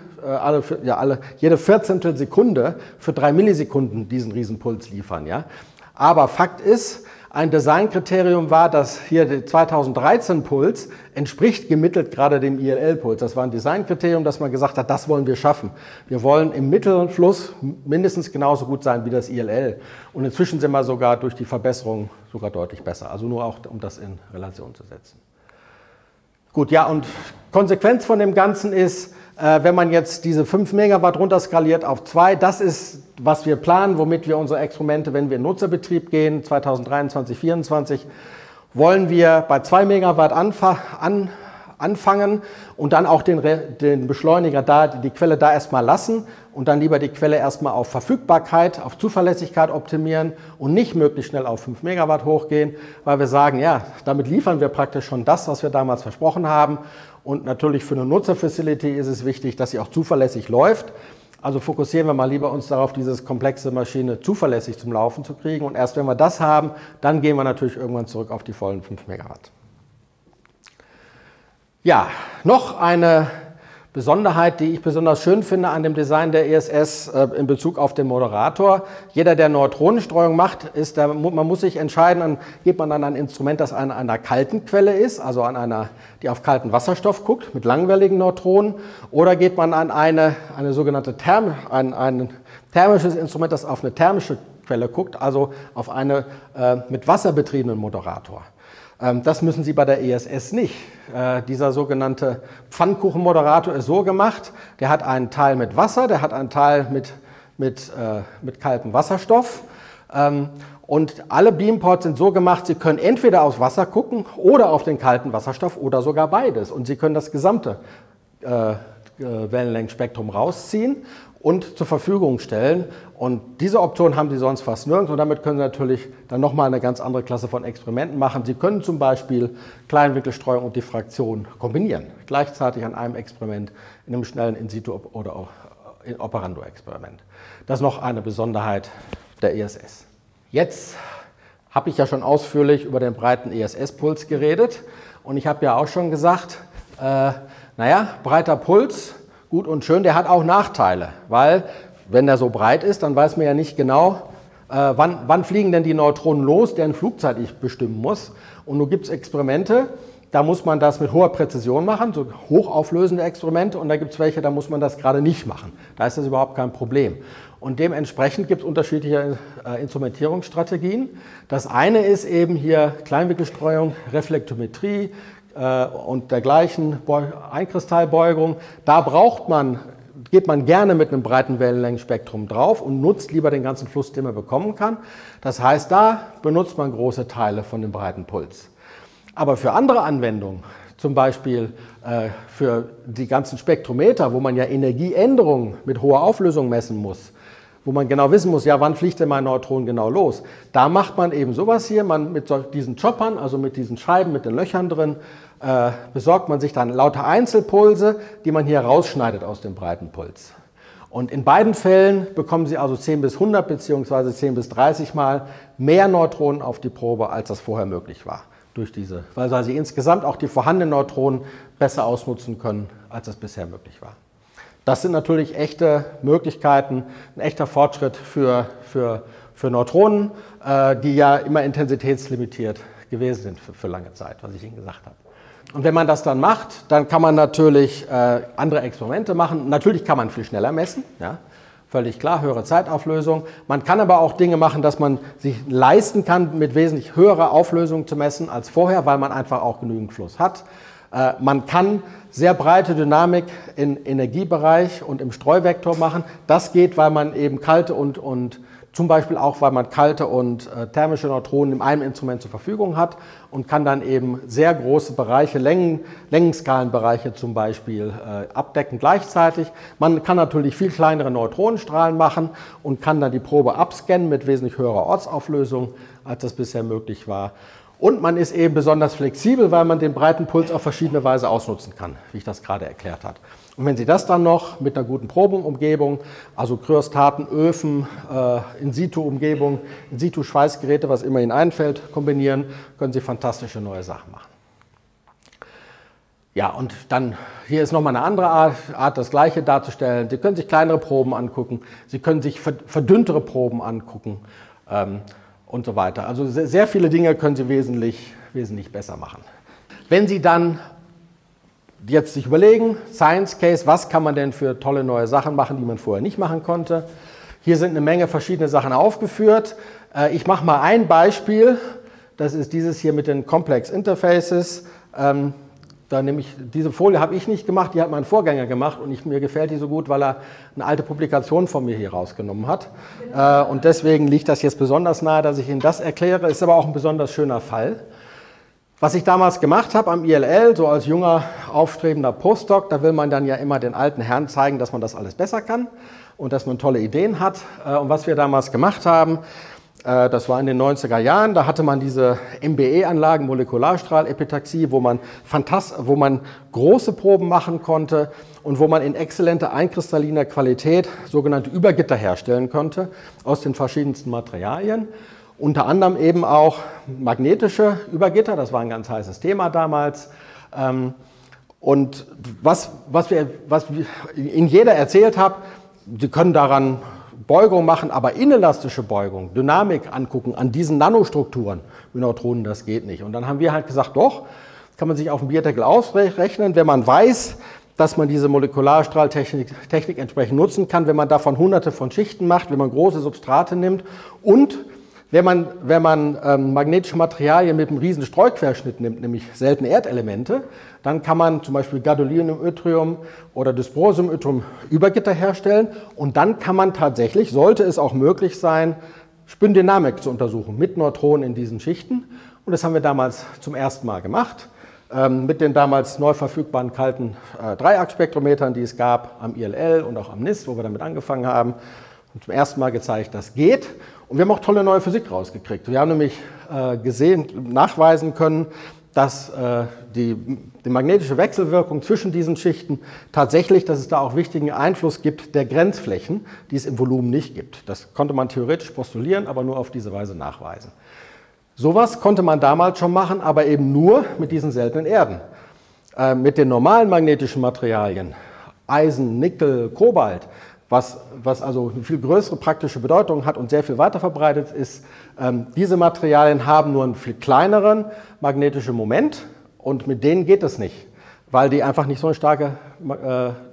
jede 14. Sekunde für 3 Millisekunden diesen Riesenpuls liefern. Ja? Aber Fakt ist, ein Designkriterium war, dass hier der 2013-Puls entspricht gemittelt gerade dem ILL-Puls. Das war ein Designkriterium, dass man gesagt hat, das wollen wir schaffen. Wir wollen im mittleren Fluss mindestens genauso gut sein wie das ILL. Und inzwischen sind wir sogar durch die Verbesserung sogar deutlich besser. Also nur auch, um das in Relation zu setzen. Gut, ja, und Konsequenz von dem Ganzen ist, wenn man jetzt diese 5 Megawatt runterskaliert auf 2, das ist, was wir planen, womit wir unsere Experimente, wenn wir in Nutzerbetrieb gehen, 2023, 2024, wollen wir bei 2 Megawatt anfangen und dann auch den Beschleuniger da, die Quelle da erstmal lassen und dann lieber die Quelle erstmal auf Verfügbarkeit, auf Zuverlässigkeit optimieren und nicht möglichst schnell auf 5 Megawatt hochgehen, weil wir sagen, ja, damit liefern wir praktisch schon das, was wir damals versprochen haben. Und natürlich für eine Nutzerfacility ist es wichtig, dass sie auch zuverlässig läuft. Also fokussieren wir mal lieber uns darauf, diese komplexe Maschine zuverlässig zum Laufen zu kriegen. Und erst wenn wir das haben, dann gehen wir natürlich irgendwann zurück auf die vollen 5 Megawatt. Ja, noch eine Besonderheit, die ich besonders schön finde an dem Design der ESS in Bezug auf den Moderator. Jeder, der Neutronenstreuung macht, man muss sich entscheiden, geht man an ein Instrument, das an einer kalten Quelle ist, also an einer, die auf kalten Wasserstoff guckt, mit langwelligen Neutronen, oder geht man an eine sogenannte ein thermisches Instrument, das auf eine thermische Quelle guckt, also auf einen mit Wasser betriebenen Moderator. Das müssen Sie bei der ESS nicht. Dieser sogenannte Pfannkuchenmoderator ist so gemacht, der hat einen Teil mit Wasser, der hat einen Teil mit kaltem Wasserstoff. Und alle Beamports sind so gemacht, Sie können entweder aufs Wasser gucken oder auf den kalten Wasserstoff oder sogar beides. Und Sie können das gesamte Wellenlängenspektrum rausziehen und zur Verfügung stellen. Und diese Option haben Sie sonst fast nirgends. Und damit können Sie natürlich dann nochmal eine ganz andere Klasse von Experimenten machen. Sie können zum Beispiel Kleinwinkelstreuung und Diffraktion kombinieren. Gleichzeitig an einem Experiment, in einem schnellen In-Situ- oder auch Operando-Experiment. Das ist noch eine Besonderheit der ESS. Jetzt habe ich ja schon ausführlich über den breiten ESS-Puls geredet. Und ich habe ja auch schon gesagt, naja, breiter Puls, gut und schön, der hat auch Nachteile, weil wenn der so breit ist, dann weiß man ja nicht genau, wann fliegen denn die Neutronen los, deren Flugzeit ich bestimmen muss. Und nun gibt es Experimente, da muss man das mit hoher Präzision machen, so hochauflösende Experimente, und da gibt es welche, da muss man das gerade nicht machen. Da ist das überhaupt kein Problem. Und dementsprechend gibt es unterschiedliche Instrumentierungsstrategien. Das eine ist eben hier Kleinwinkelstreuung, Reflektometrie, und dergleichen Einkristallbeugung, da geht man gerne mit einem breiten Wellenlängenspektrum drauf und nutzt lieber den ganzen Fluss, den man bekommen kann. Das heißt, da benutzt man große Teile von dem breiten Puls. Aber für andere Anwendungen, zum Beispiel für die ganzen Spektrometer, wo man ja Energieänderungen mit hoher Auflösung messen muss, wo man genau wissen muss, ja, wann fliegt denn mein Neutron genau los? Da macht man eben sowas hier, mit diesen Choppern, also mit diesen Scheiben, mit den Löchern drin, besorgt man sich dann lauter Einzelpulse, die man hier rausschneidet aus dem breiten Puls. Und in beiden Fällen bekommen Sie also 10 bis 100 bzw. 10 bis 30 Mal mehr Neutronen auf die Probe, als das vorher möglich war, durch diese, weil Sie insgesamt auch die vorhandenen Neutronen besser ausnutzen können, als das bisher möglich war. Das sind natürlich echte Möglichkeiten, ein echter Fortschritt für Neutronen, die ja immer intensitätslimitiert gewesen sind für lange Zeit, was ich Ihnen gesagt habe. Und wenn man das dann macht, dann kann man natürlich andere Experimente machen. Natürlich kann man viel schneller messen, ja, völlig klar, höhere Zeitauflösung. Man kann aber auch Dinge machen, dass man sich leisten kann, mit wesentlich höherer Auflösung zu messen als vorher, weil man einfach auch genügend Fluss hat. Man kann sehr breite Dynamik im Energiebereich und im Streuvektor machen. Das geht, weil man eben kalte und zum Beispiel auch, weil man kalte und thermische Neutronen in einem Instrument zur Verfügung hat und kann dann eben sehr große Bereiche, Längenskalenbereiche zum Beispiel abdecken gleichzeitig. Man kann natürlich viel kleinere Neutronenstrahlen machen und kann dann die Probe abscannen mit wesentlich höherer Ortsauflösung, als das bisher möglich war. Und man ist eben besonders flexibel, weil man den Breitenpuls auf verschiedene Weise ausnutzen kann, wie ich das gerade erklärt habe. Und wenn Sie das dann noch mit einer guten Probenumgebung, also Kryosstaten, Öfen, In-Situ-Umgebung, In-Situ-Schweißgeräte, was immer Ihnen einfällt, kombinieren, können Sie fantastische neue Sachen machen. Ja, und dann, hier ist nochmal eine andere Art, das Gleiche darzustellen. Sie können sich kleinere Proben angucken, Sie können sich verdünntere Proben angucken und so weiter. Also sehr viele Dinge können Sie wesentlich besser machen. Wenn Sie dann jetzt sich überlegen, Science Case, was kann man denn für tolle neue Sachen machen, die man vorher nicht machen konnte. Hier sind eine Menge verschiedene Sachen aufgeführt. Ich mache mal ein Beispiel, das ist dieses hier mit den Complex Interfaces. Da nehme ich, diese Folie habe ich nicht gemacht, die hat mein Vorgänger gemacht und mir gefällt die so gut, weil er eine alte Publikation von mir hier rausgenommen hat. Und deswegen liegt das jetzt besonders nahe, dass ich Ihnen das erkläre. Ist aber auch ein besonders schöner Fall. Was ich damals gemacht habe am ILL, so als junger, aufstrebender Postdoc, da will man dann ja immer den alten Herren zeigen, dass man das alles besser kann und dass man tolle Ideen hat. Und was wir damals gemacht haben, das war in den 90er Jahren, da hatte man diese MBE-Anlagen, Molekularstrahlepitaxie, wo man große Proben machen konnte und wo man in exzellenter einkristalliner Qualität sogenannte Übergitter herstellen konnte aus den verschiedensten Materialien. Unter anderem eben auch magnetische Übergitter, das war ein ganz heißes Thema damals. Und was wir Ihnen jeder erzählt hat, Sie können daran Beugung machen, aber inelastische Beugung, Dynamik angucken, an diesen Nanostrukturen mit Neutronen, das geht nicht. Und dann haben wir halt gesagt, doch, kann man sich auf dem Bierdeckel ausrechnen, wenn man weiß, dass man diese Molekularstrahltechnik entsprechend nutzen kann, wenn man davon hunderte von Schichten macht, wenn man große Substrate nimmt und wenn man magnetische Materialien mit einem riesen Streuquerschnitt nimmt, nämlich seltene Erdelemente, dann kann man zum Beispiel Gadolinium-Yttrium oder Dysprosium-Yttrium Übergitter herstellen und dann kann man tatsächlich, sollte es auch möglich sein, Spinndynamik zu untersuchen mit Neutronen in diesen Schichten. Und das haben wir damals zum ersten Mal gemacht mit den damals neu verfügbaren kalten Dreiaktspektrometern, die es gab am ILL und auch am NIST, wo wir damit angefangen haben. Und zum ersten Mal gezeigt, das geht. Und wir haben auch tolle neue Physik rausgekriegt. Wir haben nämlich nachweisen können, dass die magnetische Wechselwirkung zwischen diesen Schichten tatsächlich, dass es da auch wichtigen Einfluss gibt der Grenzflächen, die es im Volumen nicht gibt. Das konnte man theoretisch postulieren, aber nur auf diese Weise nachweisen. Sowas konnte man damals schon machen, aber eben nur mit diesen seltenen Erden. Mit den normalen magnetischen Materialien, Eisen, Nickel, Kobalt, was also eine viel größere praktische Bedeutung hat und sehr viel weiter verbreitet ist, diese Materialien haben nur einen viel kleineren magnetischen Moment und mit denen geht es nicht, weil die einfach nicht so eine starke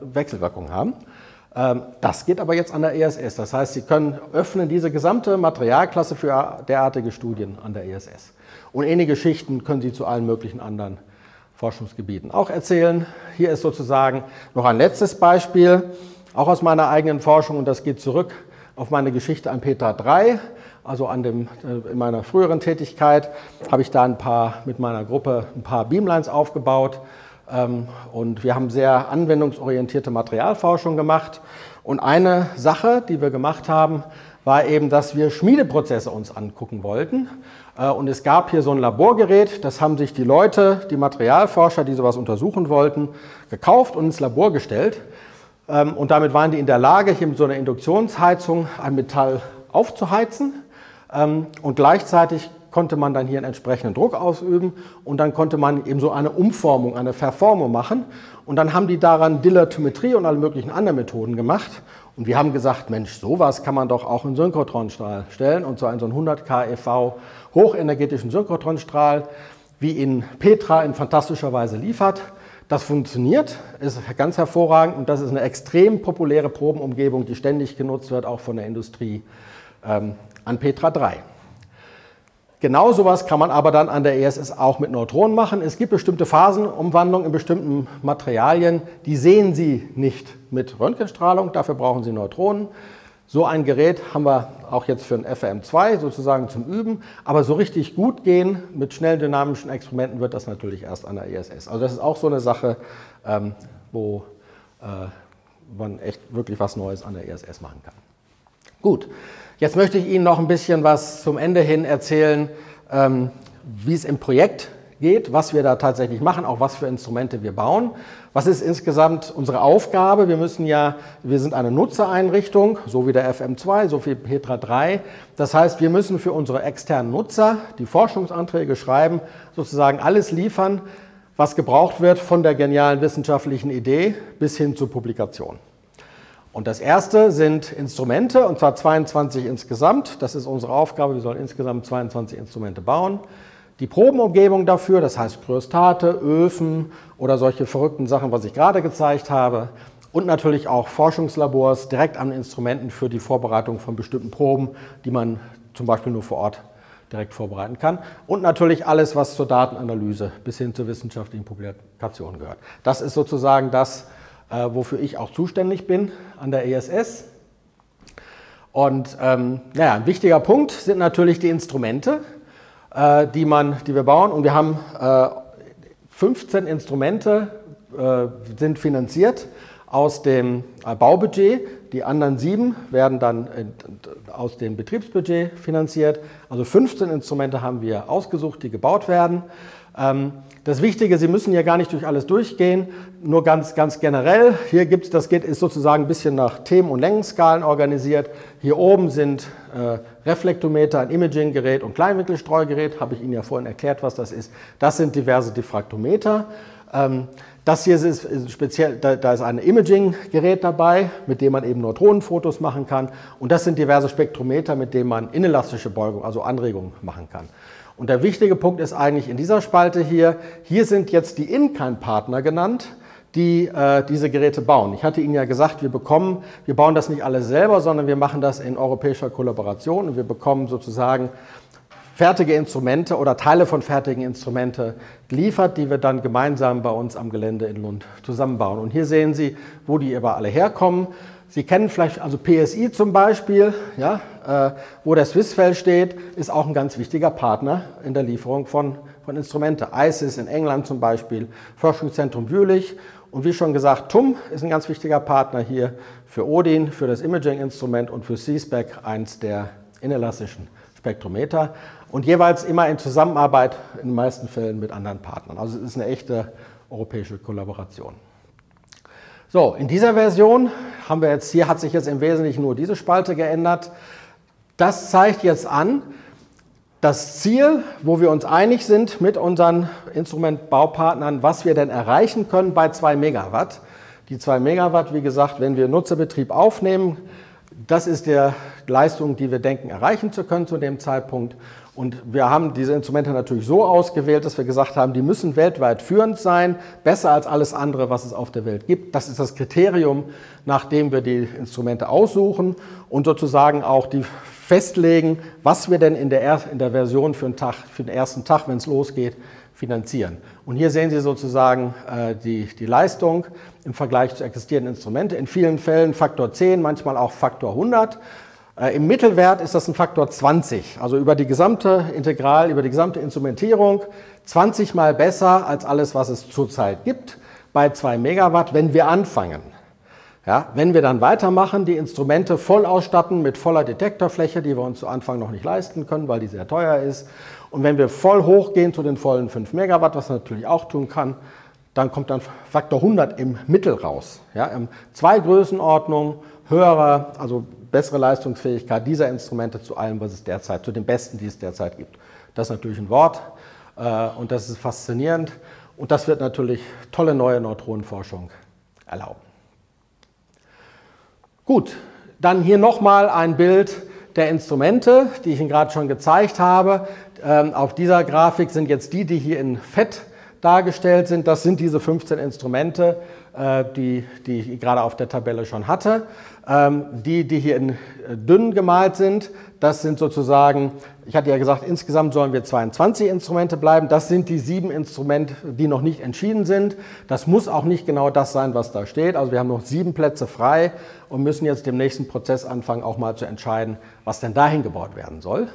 Wechselwirkung haben. Das geht aber jetzt an der ESS, das heißt, Sie können öffnen diese gesamte Materialklasse für derartige Studien an der ESS. Und ähnliche Schichten können Sie zu allen möglichen anderen Forschungsgebieten auch erzählen. Hier ist sozusagen noch ein letztes Beispiel. Auch aus meiner eigenen Forschung, und das geht zurück auf meine Geschichte an Petra III, also in meiner früheren Tätigkeit, habe ich da mit meiner Gruppe ein paar Beamlines aufgebaut und wir haben sehr anwendungsorientierte Materialforschung gemacht. Und eine Sache, die wir gemacht haben, war eben, dass wir Schmiedeprozesse uns angucken wollten. Und es gab hier so ein Laborgerät, das haben sich die Leute, die Materialforscher, die sowas untersuchen wollten, gekauft und ins Labor gestellt. Und damit waren die in der Lage, hier mit so einer Induktionsheizung ein Metall aufzuheizen. Und gleichzeitig konnte man dann hier einen entsprechenden Druck ausüben und dann konnte man eben so eine Umformung, eine Verformung machen. Und dann haben die daran Dilatometrie und alle möglichen anderen Methoden gemacht. Und wir haben gesagt, Mensch, sowas kann man doch auch in Synchrotronstrahl stellen, und zwar in so einen 100 keV hochenergetischen Synchrotronstrahl, wie ihn Petra in fantastischer Weise liefert. Das funktioniert, ist ganz hervorragend und das ist eine extrem populäre Probenumgebung, die ständig genutzt wird, auch von der Industrie an Petra III. Genau sowas kann man aber dann an der ESS auch mit Neutronen machen. Es gibt bestimmte Phasenumwandlungen in bestimmten Materialien, die sehen Sie nicht mit Röntgenstrahlung, dafür brauchen Sie Neutronen. So ein Gerät haben wir auch jetzt für ein FM2 sozusagen zum Üben, aber so richtig gut gehen mit schnellen dynamischen Experimenten wird das natürlich erst an der ESS. Also das ist auch so eine Sache, wo man echt wirklich was Neues an der ESS machen kann. Gut, jetzt möchte ich Ihnen noch ein bisschen was zum Ende hin erzählen, wie es im Projekt geht, was wir da tatsächlich machen, auch was für Instrumente wir bauen. Was ist insgesamt unsere Aufgabe? Wir sind eine Nutzereinrichtung, so wie der FM2, so wie Petra 3. Das heißt, wir müssen für unsere externen Nutzer, die Forschungsanträge schreiben, sozusagen alles liefern, was gebraucht wird von der genialen wissenschaftlichen Idee bis hin zur Publikation. Und das erste sind Instrumente, und zwar 22 insgesamt. Das ist unsere Aufgabe, wir sollen insgesamt 22 Instrumente bauen. Die Probenumgebung dafür, das heißt Kryostate, Öfen oder solche verrückten Sachen, was ich gerade gezeigt habe, und natürlich auch Forschungslabors direkt an Instrumenten für die Vorbereitung von bestimmten Proben, die man zum Beispiel nur vor Ort direkt vorbereiten kann, und natürlich alles, was zur Datenanalyse bis hin zur wissenschaftlichen Publikation gehört. Das ist sozusagen das, wofür ich auch zuständig bin an der ESS. Und naja, ein wichtiger Punkt sind natürlich die Instrumente, die wir bauen, und wir haben 15 Instrumente sind finanziert aus dem Baubudget, die anderen 7 werden dann aus dem Betriebsbudget finanziert. Also 15 Instrumente haben wir ausgesucht, die gebaut werden. Das Wichtige, Sie müssen ja gar nicht durch alles durchgehen, nur ganz generell. Hier gibt es, ist sozusagen ein bisschen nach Themen- und Längenskalen organisiert. Hier oben sind Reflektometer, ein Imaginggerät und Kleinwinkelstreugerät. Habe ich Ihnen ja vorhin erklärt, was das ist. Das sind diverse Diffraktometer. Das hier ist speziell, da ist ein Imaging-Gerät dabei, mit dem man eben Neutronenfotos machen kann. Und das sind diverse Spektrometer, mit denen man inelastische Beugung, also Anregungen machen kann. Und der wichtige Punkt ist eigentlich in dieser Spalte hier, sind jetzt die In-Kind-Partner genannt, die diese Geräte bauen. Ich hatte Ihnen ja gesagt, wir bauen das nicht alles selber, sondern wir machen das in europäischer Kollaboration, und wir bekommen sozusagen fertige Instrumente oder Teile von fertigen Instrumenten geliefert, die wir dann gemeinsam bei uns am Gelände in Lund zusammenbauen. Und hier sehen Sie, wo die aber alle herkommen. Sie kennen vielleicht, also PSI zum Beispiel, ja, wo der XFEL steht, ist auch ein ganz wichtiger Partner in der Lieferung von Instrumenten. ISIS in England zum Beispiel, Forschungszentrum Jülich, und wie schon gesagt, TUM ist ein ganz wichtiger Partner hier für ODIN, für das Imaging-Instrument, und für C-SPEC, eins der inelastischen Spektrometer, und jeweils immer in Zusammenarbeit in den meisten Fällen mit anderen Partnern. Also es ist eine echte europäische Kollaboration. So, in dieser Version haben wir jetzt, hier hat sich jetzt im Wesentlichen nur diese Spalte geändert. Das zeigt jetzt an, das Ziel, wo wir uns einig sind mit unseren Instrumentbaupartnern, was wir denn erreichen können bei 2 Megawatt. Die 2 Megawatt, wie gesagt, wenn wir Nutzerbetrieb aufnehmen, das ist die Leistung, die wir denken, erreichen zu können zu dem Zeitpunkt. Und wir haben diese Instrumente natürlich so ausgewählt, dass wir gesagt haben, die müssen weltweit führend sein, besser als alles andere, was es auf der Welt gibt. Das ist das Kriterium, nach dem wir die Instrumente aussuchen und sozusagen auch die festlegen, was wir denn in der Version für den ersten Tag, wenn es losgeht, finanzieren. Und hier sehen Sie sozusagen die Leistung im Vergleich zu existierenden Instrumenten. In vielen Fällen Faktor 10, manchmal auch Faktor 100. Im Mittelwert ist das ein Faktor 20, also über die gesamte Integral, über die gesamte Instrumentierung 20 mal besser als alles, was es zurzeit gibt, bei 2 Megawatt, wenn wir anfangen. Ja, wenn wir dann weitermachen, die Instrumente voll ausstatten mit voller Detektorfläche, die wir uns zu Anfang noch nicht leisten können, weil die sehr teuer ist, und wenn wir voll hochgehen zu den vollen 5 Megawatt, was man natürlich auch tun kann, dann kommt dann Faktor 100 im Mittel raus. Ja, 2 Größenordnungen, höherer, also bessere Leistungsfähigkeit dieser Instrumente zu allem, was es derzeit, zu den besten, die es derzeit gibt. Das ist natürlich ein Wort, und das ist faszinierend, und das wird natürlich tolle neue Neutronenforschung erlauben. Gut, dann hier nochmal ein Bild der Instrumente, die ich Ihnen gerade schon gezeigt habe. Auf dieser Grafik sind jetzt die hier in Fett dargestellt sind. Das sind diese 15 Instrumente, die ich gerade auf der Tabelle schon hatte. Die hier in dünn gemalt sind, das sind sozusagen, ich hatte ja gesagt, insgesamt sollen wir 22 Instrumente bleiben. Das sind die 7 Instrumente, die noch nicht entschieden sind. Das muss auch nicht genau das sein, was da steht. Also wir haben noch 7 Plätze frei und müssen jetzt dem nächsten Prozess anfangen, auch mal zu entscheiden, was denn dahin gebaut werden soll.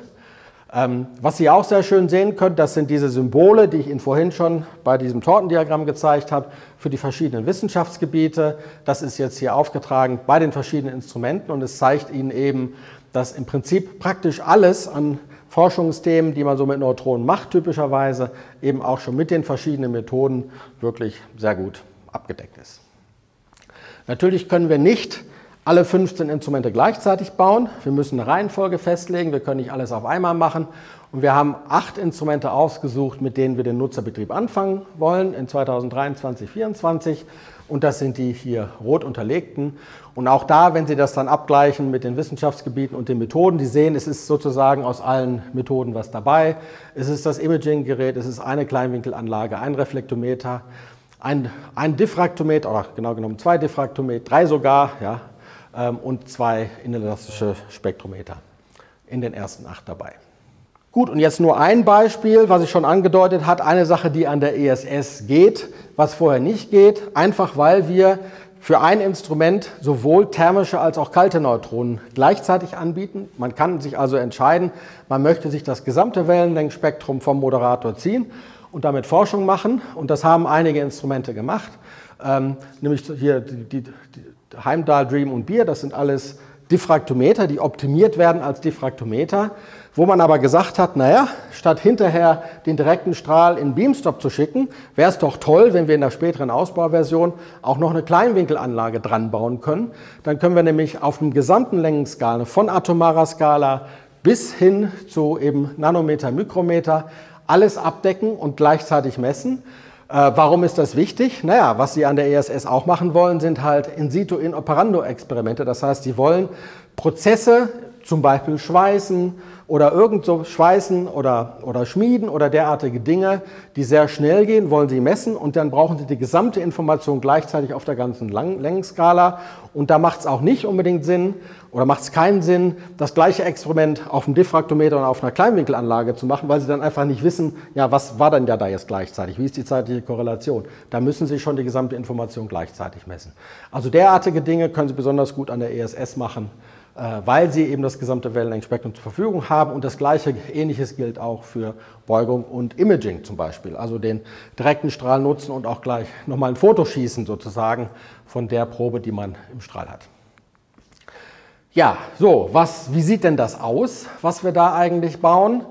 Was Sie auch sehr schön sehen können, das sind diese Symbole, die ich Ihnen vorhin schon bei diesem Tortendiagramm gezeigt habe, für die verschiedenen Wissenschaftsgebiete. Das ist jetzt hier aufgetragen bei den verschiedenen Instrumenten, und es zeigt Ihnen eben, dass im Prinzip praktisch alles an Forschungsthemen, die man so mit Neutronen macht, typischerweise eben auch schon mit den verschiedenen Methoden wirklich sehr gut abgedeckt ist. Natürlich können wir nicht alle 15 Instrumente gleichzeitig bauen. Wir müssen eine Reihenfolge festlegen, wir können nicht alles auf einmal machen. Und wir haben 8 Instrumente ausgesucht, mit denen wir den Nutzerbetrieb anfangen wollen in 2023, 2024. Und das sind die hier rot unterlegten. Und auch da, wenn Sie das dann abgleichen mit den Wissenschaftsgebieten und den Methoden, die sehen, es ist sozusagen aus allen Methoden was dabei. Es ist das Imaging-Gerät, es ist eine Kleinwinkelanlage, ein Reflektometer, ein Diffraktometer, oder genau genommen 2 Diffraktometer, 3 sogar, ja, und 2 inelastische Spektrometer in den ersten 8 dabei. Gut, und jetzt nur ein Beispiel, was ich schon angedeutet habe, eine Sache, die an der ESS geht, was vorher nicht geht, einfach weil wir für ein Instrument sowohl thermische als auch kalte Neutronen gleichzeitig anbieten. Man kann sich also entscheiden, man möchte sich das gesamte Wellenlängenspektrum vom Moderator ziehen und damit Forschung machen, und das haben einige Instrumente gemacht, nämlich hier die Heimdall, Dream und Beer, das sind alles Diffraktometer, die optimiert werden als Diffraktometer, wo man aber gesagt hat, naja, statt hinterher den direkten Strahl in Beamstop zu schicken, wäre es doch toll, wenn wir in der späteren Ausbauversion auch noch eine Kleinwinkelanlage dran bauen können. Dann können wir nämlich auf dem gesamten Längenskala, von atomarer Skala bis hin zu eben Nanometer, Mikrometer, alles abdecken und gleichzeitig messen. Warum ist das wichtig? Naja, was Sie an der ESS auch machen wollen, sind halt In-Situ-In-Operando-Experimente. Das heißt, Sie wollen Prozesse, zum Beispiel Schweißen oder oder Schmieden oder derartige Dinge, die sehr schnell gehen, wollen Sie messen, und dann brauchen Sie die gesamte Information gleichzeitig auf der ganzen Längenskala. Und da macht es auch nicht unbedingt Sinn, oder macht es keinen Sinn, das gleiche Experiment auf dem Diffraktometer und auf einer Kleinwinkelanlage zu machen, weil Sie dann einfach nicht wissen, ja, was war denn da jetzt gleichzeitig, wie ist die zeitliche Korrelation. Da müssen Sie schon die gesamte Information gleichzeitig messen. Also derartige Dinge können Sie besonders gut an der ESS machen, weil Sie eben das gesamte Wellenlängenspektrum zur Verfügung haben, und das gleiche, ähnliches gilt auch für Beugung und Imaging zum Beispiel, also den direkten Strahl nutzen und auch gleich nochmal ein Foto schießen sozusagen von der Probe, die man im Strahl hat. Ja, so, wie sieht denn das aus, was wir da eigentlich bauen?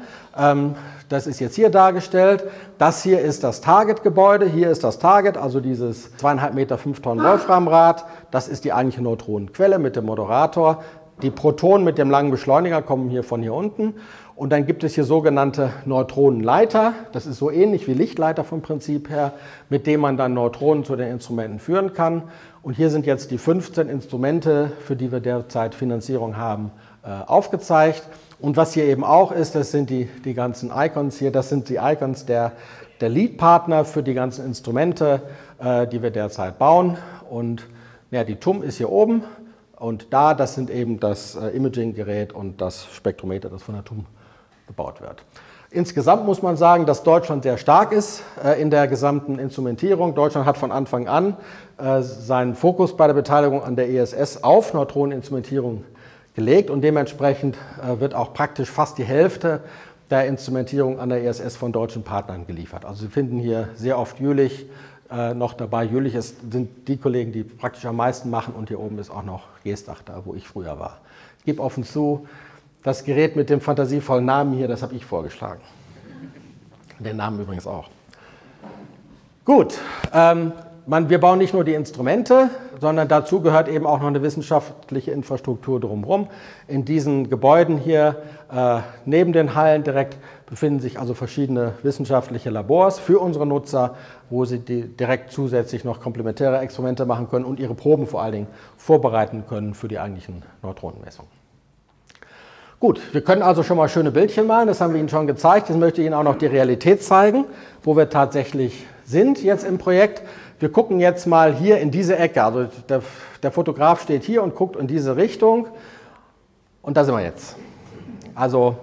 Das ist jetzt hier dargestellt. Das hier ist das Target-Gebäude. Hier ist das Target, also dieses 2,5 Meter 5 Tonnen Wolframrad. Das ist die eigentliche Neutronenquelle mit dem Moderator. Die Protonen mit dem langen Beschleuniger kommen hier von hier unten. Und dann gibt es hier sogenannte Neutronenleiter. Das ist so ähnlich wie Lichtleiter vom Prinzip her, mit dem man dann Neutronen zu den Instrumenten führen kann. Und hier sind jetzt die 15 Instrumente, für die wir derzeit Finanzierung haben, aufgezeigt. Und was hier eben auch ist, das sind die ganzen Icons hier. Das sind die Icons der Lead-Partner für die ganzen Instrumente, die wir derzeit bauen. Und ja, die TUM ist hier oben. Und das sind eben das Imaging-Gerät und das Spektrometer, das von der TUM gebaut wird. Insgesamt muss man sagen, dass Deutschland sehr stark ist in der gesamten Instrumentierung. Deutschland hat von Anfang an seinen Fokus bei der Beteiligung an der ESS auf Neutroneninstrumentierung gelegt, und dementsprechend wird auch praktisch fast die Hälfte der Instrumentierung an der ESS von deutschen Partnern geliefert. Also Sie finden hier sehr oft Jülich noch dabei. Jülich sind die Kollegen, die praktisch am meisten machen, und hier oben ist auch noch Geestach da, wo ich früher war. Ich gebe offen zu, das Gerät mit dem fantasievollen Namen hier, das habe ich vorgeschlagen. Den Namen übrigens auch. Gut, wir bauen nicht nur die Instrumente, sondern dazu gehört eben auch noch eine wissenschaftliche Infrastruktur drumherum. In diesen Gebäuden hier, neben den Hallen direkt, befinden sich also verschiedene wissenschaftliche Labors für unsere Nutzer, wo sie direkt zusätzlich noch komplementäre Experimente machen können und ihre Proben vor allen Dingen vorbereiten können für die eigentlichen Neutronenmessungen. Gut, wir können also schon mal schöne Bildchen malen, das haben wir Ihnen schon gezeigt. Jetzt möchte ich Ihnen auch noch die Realität zeigen, wo wir tatsächlich sind jetzt im Projekt. Wir gucken jetzt mal hier in diese Ecke, also der Fotograf steht hier und guckt in diese Richtung, und da sind wir jetzt. Also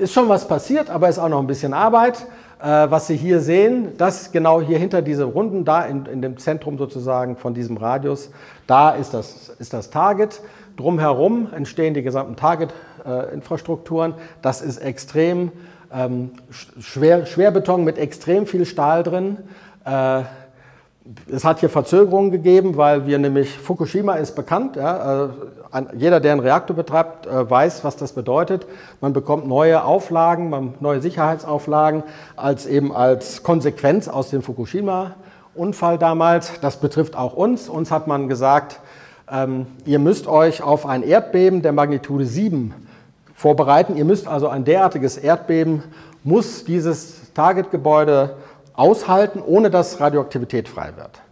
ist schon was passiert, aber ist auch noch ein bisschen Arbeit. Was Sie hier sehen, das genau hier hinter diese Runden, da in dem Zentrum sozusagen von diesem Radius, da ist das Target. Drumherum entstehen die gesamten Target-Infrastrukturen. Das ist extrem Schwerbeton mit extrem viel Stahl drin. Es hat hier Verzögerungen gegeben, weil wir nämlich, Fukushima ist bekannt, ja, jeder, der einen Reaktor betreibt, weiß, was das bedeutet. Man bekommt neue Auflagen, neue Sicherheitsauflagen als Konsequenz aus dem Fukushima-Unfall damals. Das betrifft auch uns. Uns hat man gesagt, ihr müsst euch auf ein Erdbeben der Magnitude 7 vorbereiten. Ihr müsst also ein derartiges Erdbeben, muss dieses Targetgebäude aushalten, ohne dass Radioaktivität frei wird.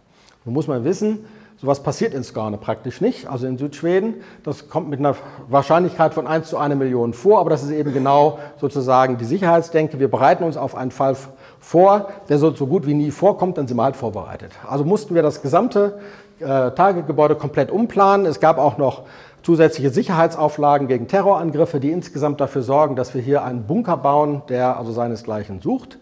Nun muss man wissen, sowas passiert in Skåne praktisch nicht, also in Südschweden. Das kommt mit einer Wahrscheinlichkeit von 1 zu 1 Million vor, aber das ist eben genau sozusagen die Sicherheitsdenke. Wir bereiten uns auf einen Fall vor, der so gut wie nie vorkommt, dann sind wir halt vorbereitet. Also mussten wir das gesamte Targetgebäude komplett umplanen. Es gab auch noch zusätzliche Sicherheitsauflagen gegen Terrorangriffe, die insgesamt dafür sorgen, dass wir hier einen Bunker bauen, der also seinesgleichen sucht.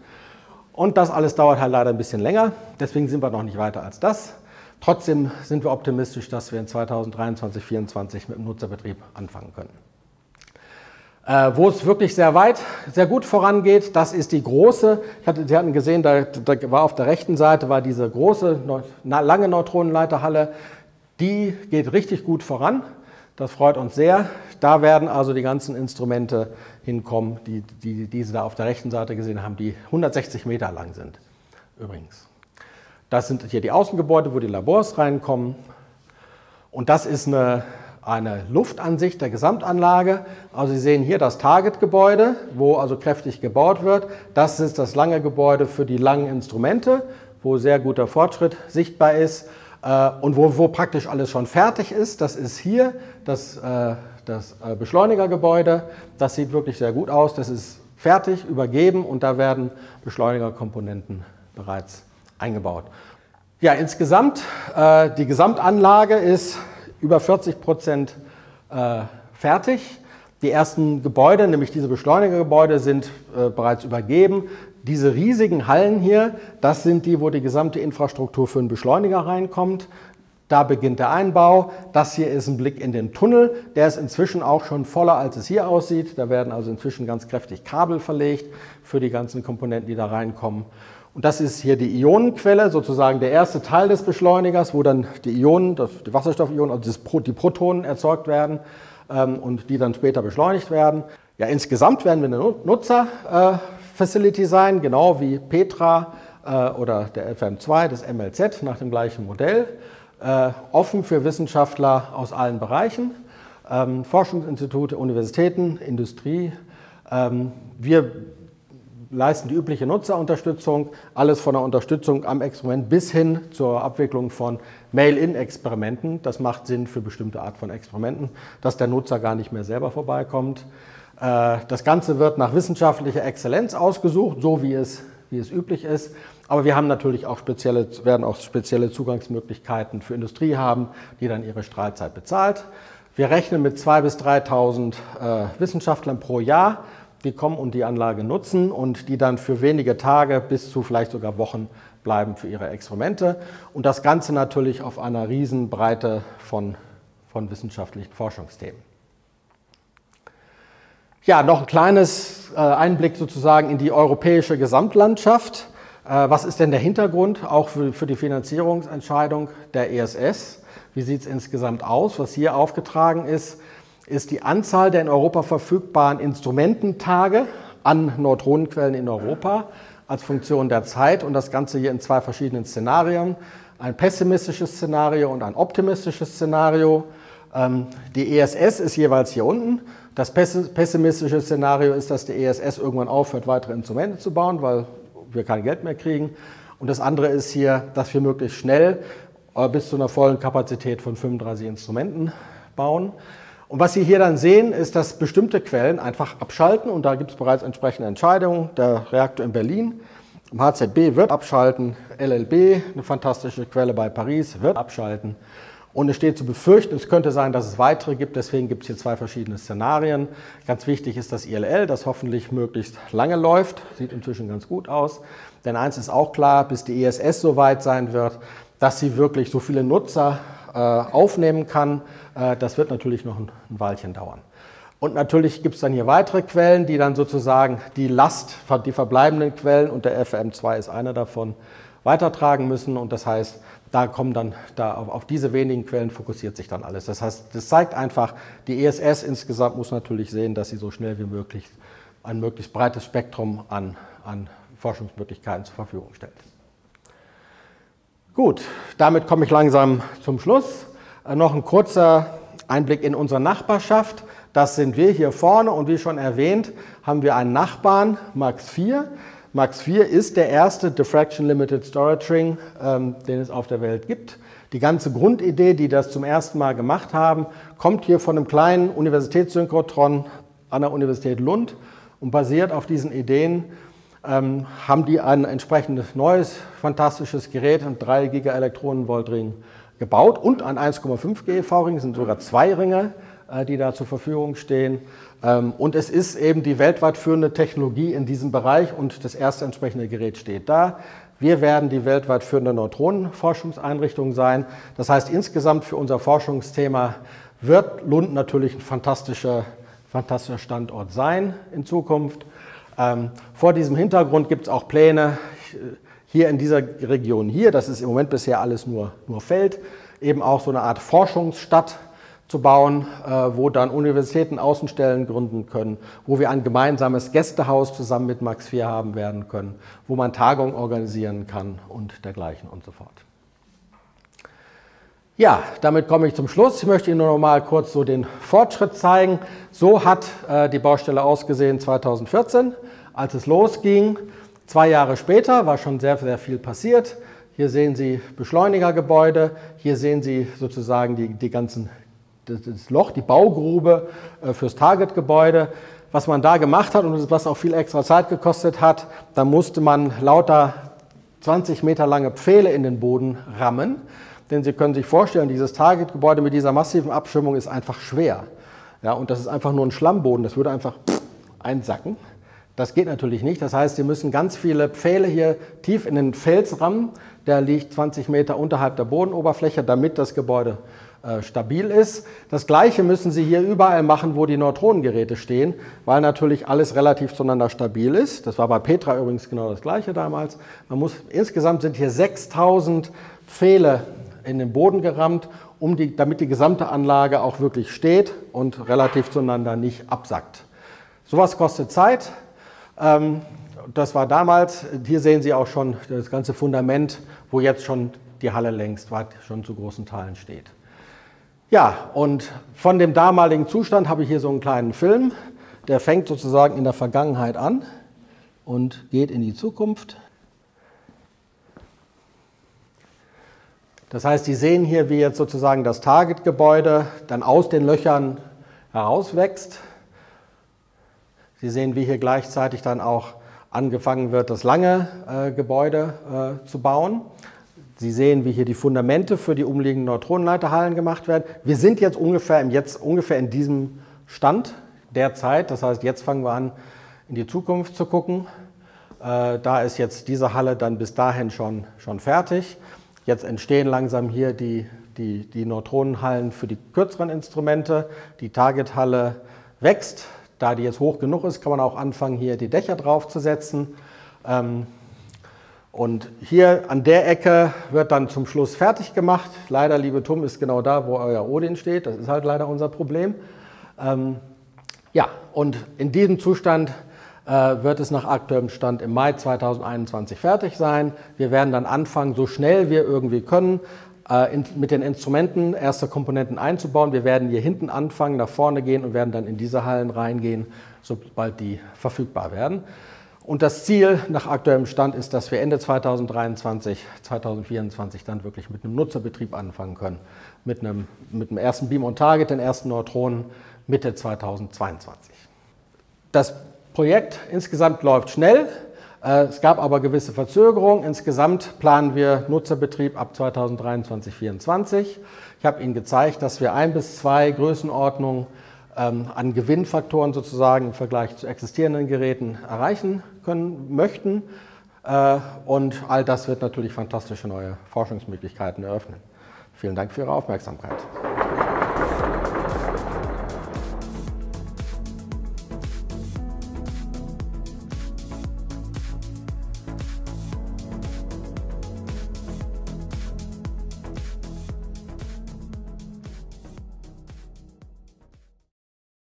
Und das alles dauert halt leider ein bisschen länger, deswegen sind wir noch nicht weiter als das. Trotzdem sind wir optimistisch, dass wir in 2023, 2024 mit dem Nutzerbetrieb anfangen können. Wo es wirklich sehr gut vorangeht, das ist die große, Sie hatten gesehen, da war auf der rechten Seite war diese große, lange Neutronenleiterhalle, die geht richtig gut voran. Das freut uns sehr. Da werden also die ganzen Instrumente hinkommen, die Sie da auf der rechten Seite gesehen haben, die 160 Meter lang sind. Übrigens. Das sind hier die Außengebäude, wo die Labors reinkommen. Und das ist eine Luftansicht der Gesamtanlage. Also Sie sehen hier das Targetgebäude, wo also kräftig gebaut wird. Das ist das lange Gebäude für die langen Instrumente, wo sehr guter Fortschritt sichtbar ist. Und wo praktisch alles schon fertig ist, das ist hier das Beschleunigergebäude. Das sieht wirklich sehr gut aus. Das ist fertig, übergeben und da werden Beschleunigerkomponenten bereits eingebaut. Ja, insgesamt, die Gesamtanlage ist über 40% fertig. Die ersten Gebäude, nämlich diese Beschleunigergebäude, sind bereits übergeben. Diese riesigen Hallen hier, das sind die, wo die gesamte Infrastruktur für einen Beschleuniger reinkommt. Da beginnt der Einbau. Das hier ist ein Blick in den Tunnel. Der ist inzwischen auch schon voller, als es hier aussieht. Da werden also inzwischen ganz kräftig Kabel verlegt für die ganzen Komponenten, die da reinkommen. Und das ist hier die Ionenquelle, sozusagen der erste Teil des Beschleunigers, wo dann die Ionen, die Wasserstoffionen, also die Protonen erzeugt werden und die dann später beschleunigt werden. Ja, insgesamt werden wir eine Nutzer-Facility sein, genau wie Petra oder der FM2, das MLZ, nach dem gleichen Modell. Offen für Wissenschaftler aus allen Bereichen, Forschungsinstitute, Universitäten, Industrie. Wir leisten die übliche Nutzerunterstützung, alles von der Unterstützung am Experiment bis hin zur Abwicklung von Mail-in-Experimenten. Das macht Sinn für bestimmte Art von Experimenten, dass der Nutzer gar nicht mehr selber vorbeikommt. Das Ganze wird nach wissenschaftlicher Exzellenz ausgesucht, so wie es üblich ist. Aber wir haben natürlich auch werden auch spezielle Zugangsmöglichkeiten für Industrie haben, die dann ihre Strahlzeit bezahlt. Wir rechnen mit 2.000 bis 3.000 Wissenschaftlern pro Jahr, die kommen und die Anlage nutzen und die dann für wenige Tage bis zu vielleicht sogar Wochen bleiben für ihre Experimente. Und das Ganze natürlich auf einer Riesenbreite von wissenschaftlichen Forschungsthemen. Ja, noch ein kleines Einblick sozusagen in die europäische Gesamtlandschaft. Was ist denn der Hintergrund auch für die Finanzierungsentscheidung der ESS? Wie sieht es insgesamt aus? Was hier aufgetragen ist die Anzahl der in Europa verfügbaren Instrumententage an Neutronenquellen in Europa als Funktion der Zeit und das Ganze hier in zwei verschiedenen Szenarien, ein pessimistisches Szenario und ein optimistisches Szenario. Die ESS ist jeweils hier unten. Das pessimistische Szenario ist, dass die ESS irgendwann aufhört, weitere Instrumente zu bauen, weil wir kein Geld mehr kriegen. Und das andere ist hier, dass wir möglichst schnell bis zu einer vollen Kapazität von 35 Instrumenten bauen. Und was Sie hier dann sehen, ist, dass bestimmte Quellen einfach abschalten und da gibt es bereits entsprechende Entscheidungen. Der Reaktor in Berlin, im HZB wird abschalten, LLB, eine fantastische Quelle bei Paris, wird abschalten. Und es steht zu befürchten, es könnte sein, dass es weitere gibt, deswegen gibt es hier zwei verschiedene Szenarien. Ganz wichtig ist das ILL, das hoffentlich möglichst lange läuft, sieht inzwischen ganz gut aus. Denn eins ist auch klar, bis die ESS so weit sein wird, dass sie wirklich so viele Nutzer aufnehmen kann, das wird natürlich noch ein Weilchen dauern. Und natürlich gibt es dann hier weitere Quellen, die dann sozusagen die verbleibenden Quellen, und der FM2 ist einer davon, weitertragen müssen. Und das heißt, da kommen dann, auf diese wenigen Quellen fokussiert sich dann alles. Das heißt, das zeigt einfach, die ESS insgesamt muss natürlich sehen, dass sie so schnell wie möglich ein möglichst breites Spektrum an Forschungsmöglichkeiten zur Verfügung stellt. Gut, damit komme ich langsam zum Schluss. Noch ein kurzer Einblick in unsere Nachbarschaft. Das sind wir hier vorne und wie schon erwähnt, haben wir einen Nachbarn, Max IV. Max IV ist der erste Diffraction Limited Storage Ring, den es auf der Welt gibt. Die ganze Grundidee, die das zum ersten Mal gemacht haben, kommt hier von einem kleinen Universitätssynchrotron an der Universität Lund und basiert auf diesen Ideen, haben die ein entsprechendes neues, fantastisches Gerät, einen 3 Giga-Elektronenvolt-Ring gebaut und ein 1,5 GeV-Ring, sind sogar 2 Ringe, die da zur Verfügung stehen. Und es ist eben die weltweit führende Technologie in diesem Bereich und das erste entsprechende Gerät steht da. Wir werden die weltweit führende Neutronenforschungseinrichtung sein. Das heißt, insgesamt für unser Forschungsthema wird Lund natürlich ein fantastischer Standort sein in Zukunft. Vor diesem Hintergrund gibt es auch Pläne hier in dieser Region hier, das ist im Moment bisher alles nur Feld, eben auch so eine Art Forschungsstadt zu bauen, wo dann Universitäten Außenstellen gründen können, wo wir ein gemeinsames Gästehaus zusammen mit Max IV haben werden können, wo man Tagungen organisieren kann und dergleichen und so fort. Ja, damit komme ich zum Schluss. Ich möchte Ihnen nur noch mal kurz so den Fortschritt zeigen. So hat die Baustelle ausgesehen 2014, als es losging. 2 Jahre später war schon sehr, sehr viel passiert. Hier sehen Sie Beschleunigergebäude, hier sehen Sie sozusagen das Loch, die Baugrube fürs Targetgebäude. Was man da gemacht hat und was auch viel extra Zeit gekostet hat, da musste man lauter 20 Meter lange Pfähle in den Boden rammen. Denn Sie können sich vorstellen, dieses Targetgebäude mit dieser massiven Abschirmung ist einfach schwer. Ja, und das ist einfach nur ein Schlammboden, das würde einfach einsacken. Das geht natürlich nicht, das heißt, Sie müssen ganz viele Pfähle hier tief in den Fels rammen. Der liegt 20 Meter unterhalb der Bodenoberfläche, damit das Gebäude stabil ist. Das Gleiche müssen Sie hier überall machen, wo die Neutronengeräte stehen, weil natürlich alles relativ zueinander stabil ist. Das war bei Petra übrigens genau das Gleiche damals. Insgesamt sind hier 6000 Pfähle in den Boden gerammt, damit die gesamte Anlage auch wirklich steht und relativ zueinander nicht absackt. Sowas kostet Zeit. Das war damals, hier sehen Sie auch schon das ganze Fundament, wo jetzt schon die Halle längst weit schon zu großen Teilen steht. Ja, und von dem damaligen Zustand habe ich hier so einen kleinen Film, der fängt sozusagen in der Vergangenheit an und geht in die Zukunft. Das heißt, Sie sehen hier, wie jetzt sozusagen das Targetgebäude dann aus den Löchern herauswächst. Sie sehen, wie hier gleichzeitig dann auch angefangen wird, das lange Gebäude zu bauen. Sie sehen, wie hier die Fundamente für die umliegenden Neutronenleiterhallen gemacht werden. Wir sind jetzt ungefähr in diesem Stand der Zeit. Das heißt, jetzt fangen wir an, in die Zukunft zu gucken. Da ist jetzt diese Halle dann bis dahin schon fertig. Jetzt entstehen langsam hier die Neutronenhallen für die kürzeren Instrumente. Die Targethalle wächst. Da die jetzt hoch genug ist, kann man auch anfangen, hier die Dächer draufzusetzen. Und hier an der Ecke wird dann zum Schluss fertig gemacht. Leider, liebe Tom, ist genau da, wo euer Odin steht. Das ist halt leider unser Problem. Ja, und in diesem Zustand wird es nach aktuellem Stand im Mai 2021 fertig sein. Wir werden dann anfangen, so schnell wir irgendwie können, mit den Instrumenten erste Komponenten einzubauen. Wir werden hier hinten anfangen, nach vorne gehen und werden dann in diese Hallen reingehen, sobald die verfügbar werden. Und das Ziel nach aktuellem Stand ist, dass wir Ende 2023, 2024 dann wirklich mit einem Nutzerbetrieb anfangen können. Mit einem ersten Beam on Target, den ersten Neutronen Mitte 2022. Das Projekt insgesamt läuft schnell, es gab aber gewisse Verzögerungen. Insgesamt planen wir Nutzerbetrieb ab 2023/24. Ich habe Ihnen gezeigt, dass wir 1 bis 2 Größenordnungen an Gewinnfaktoren sozusagen im Vergleich zu existierenden Geräten erreichen möchten. Und all das wird natürlich fantastische neue Forschungsmöglichkeiten eröffnen. Vielen Dank für Ihre Aufmerksamkeit.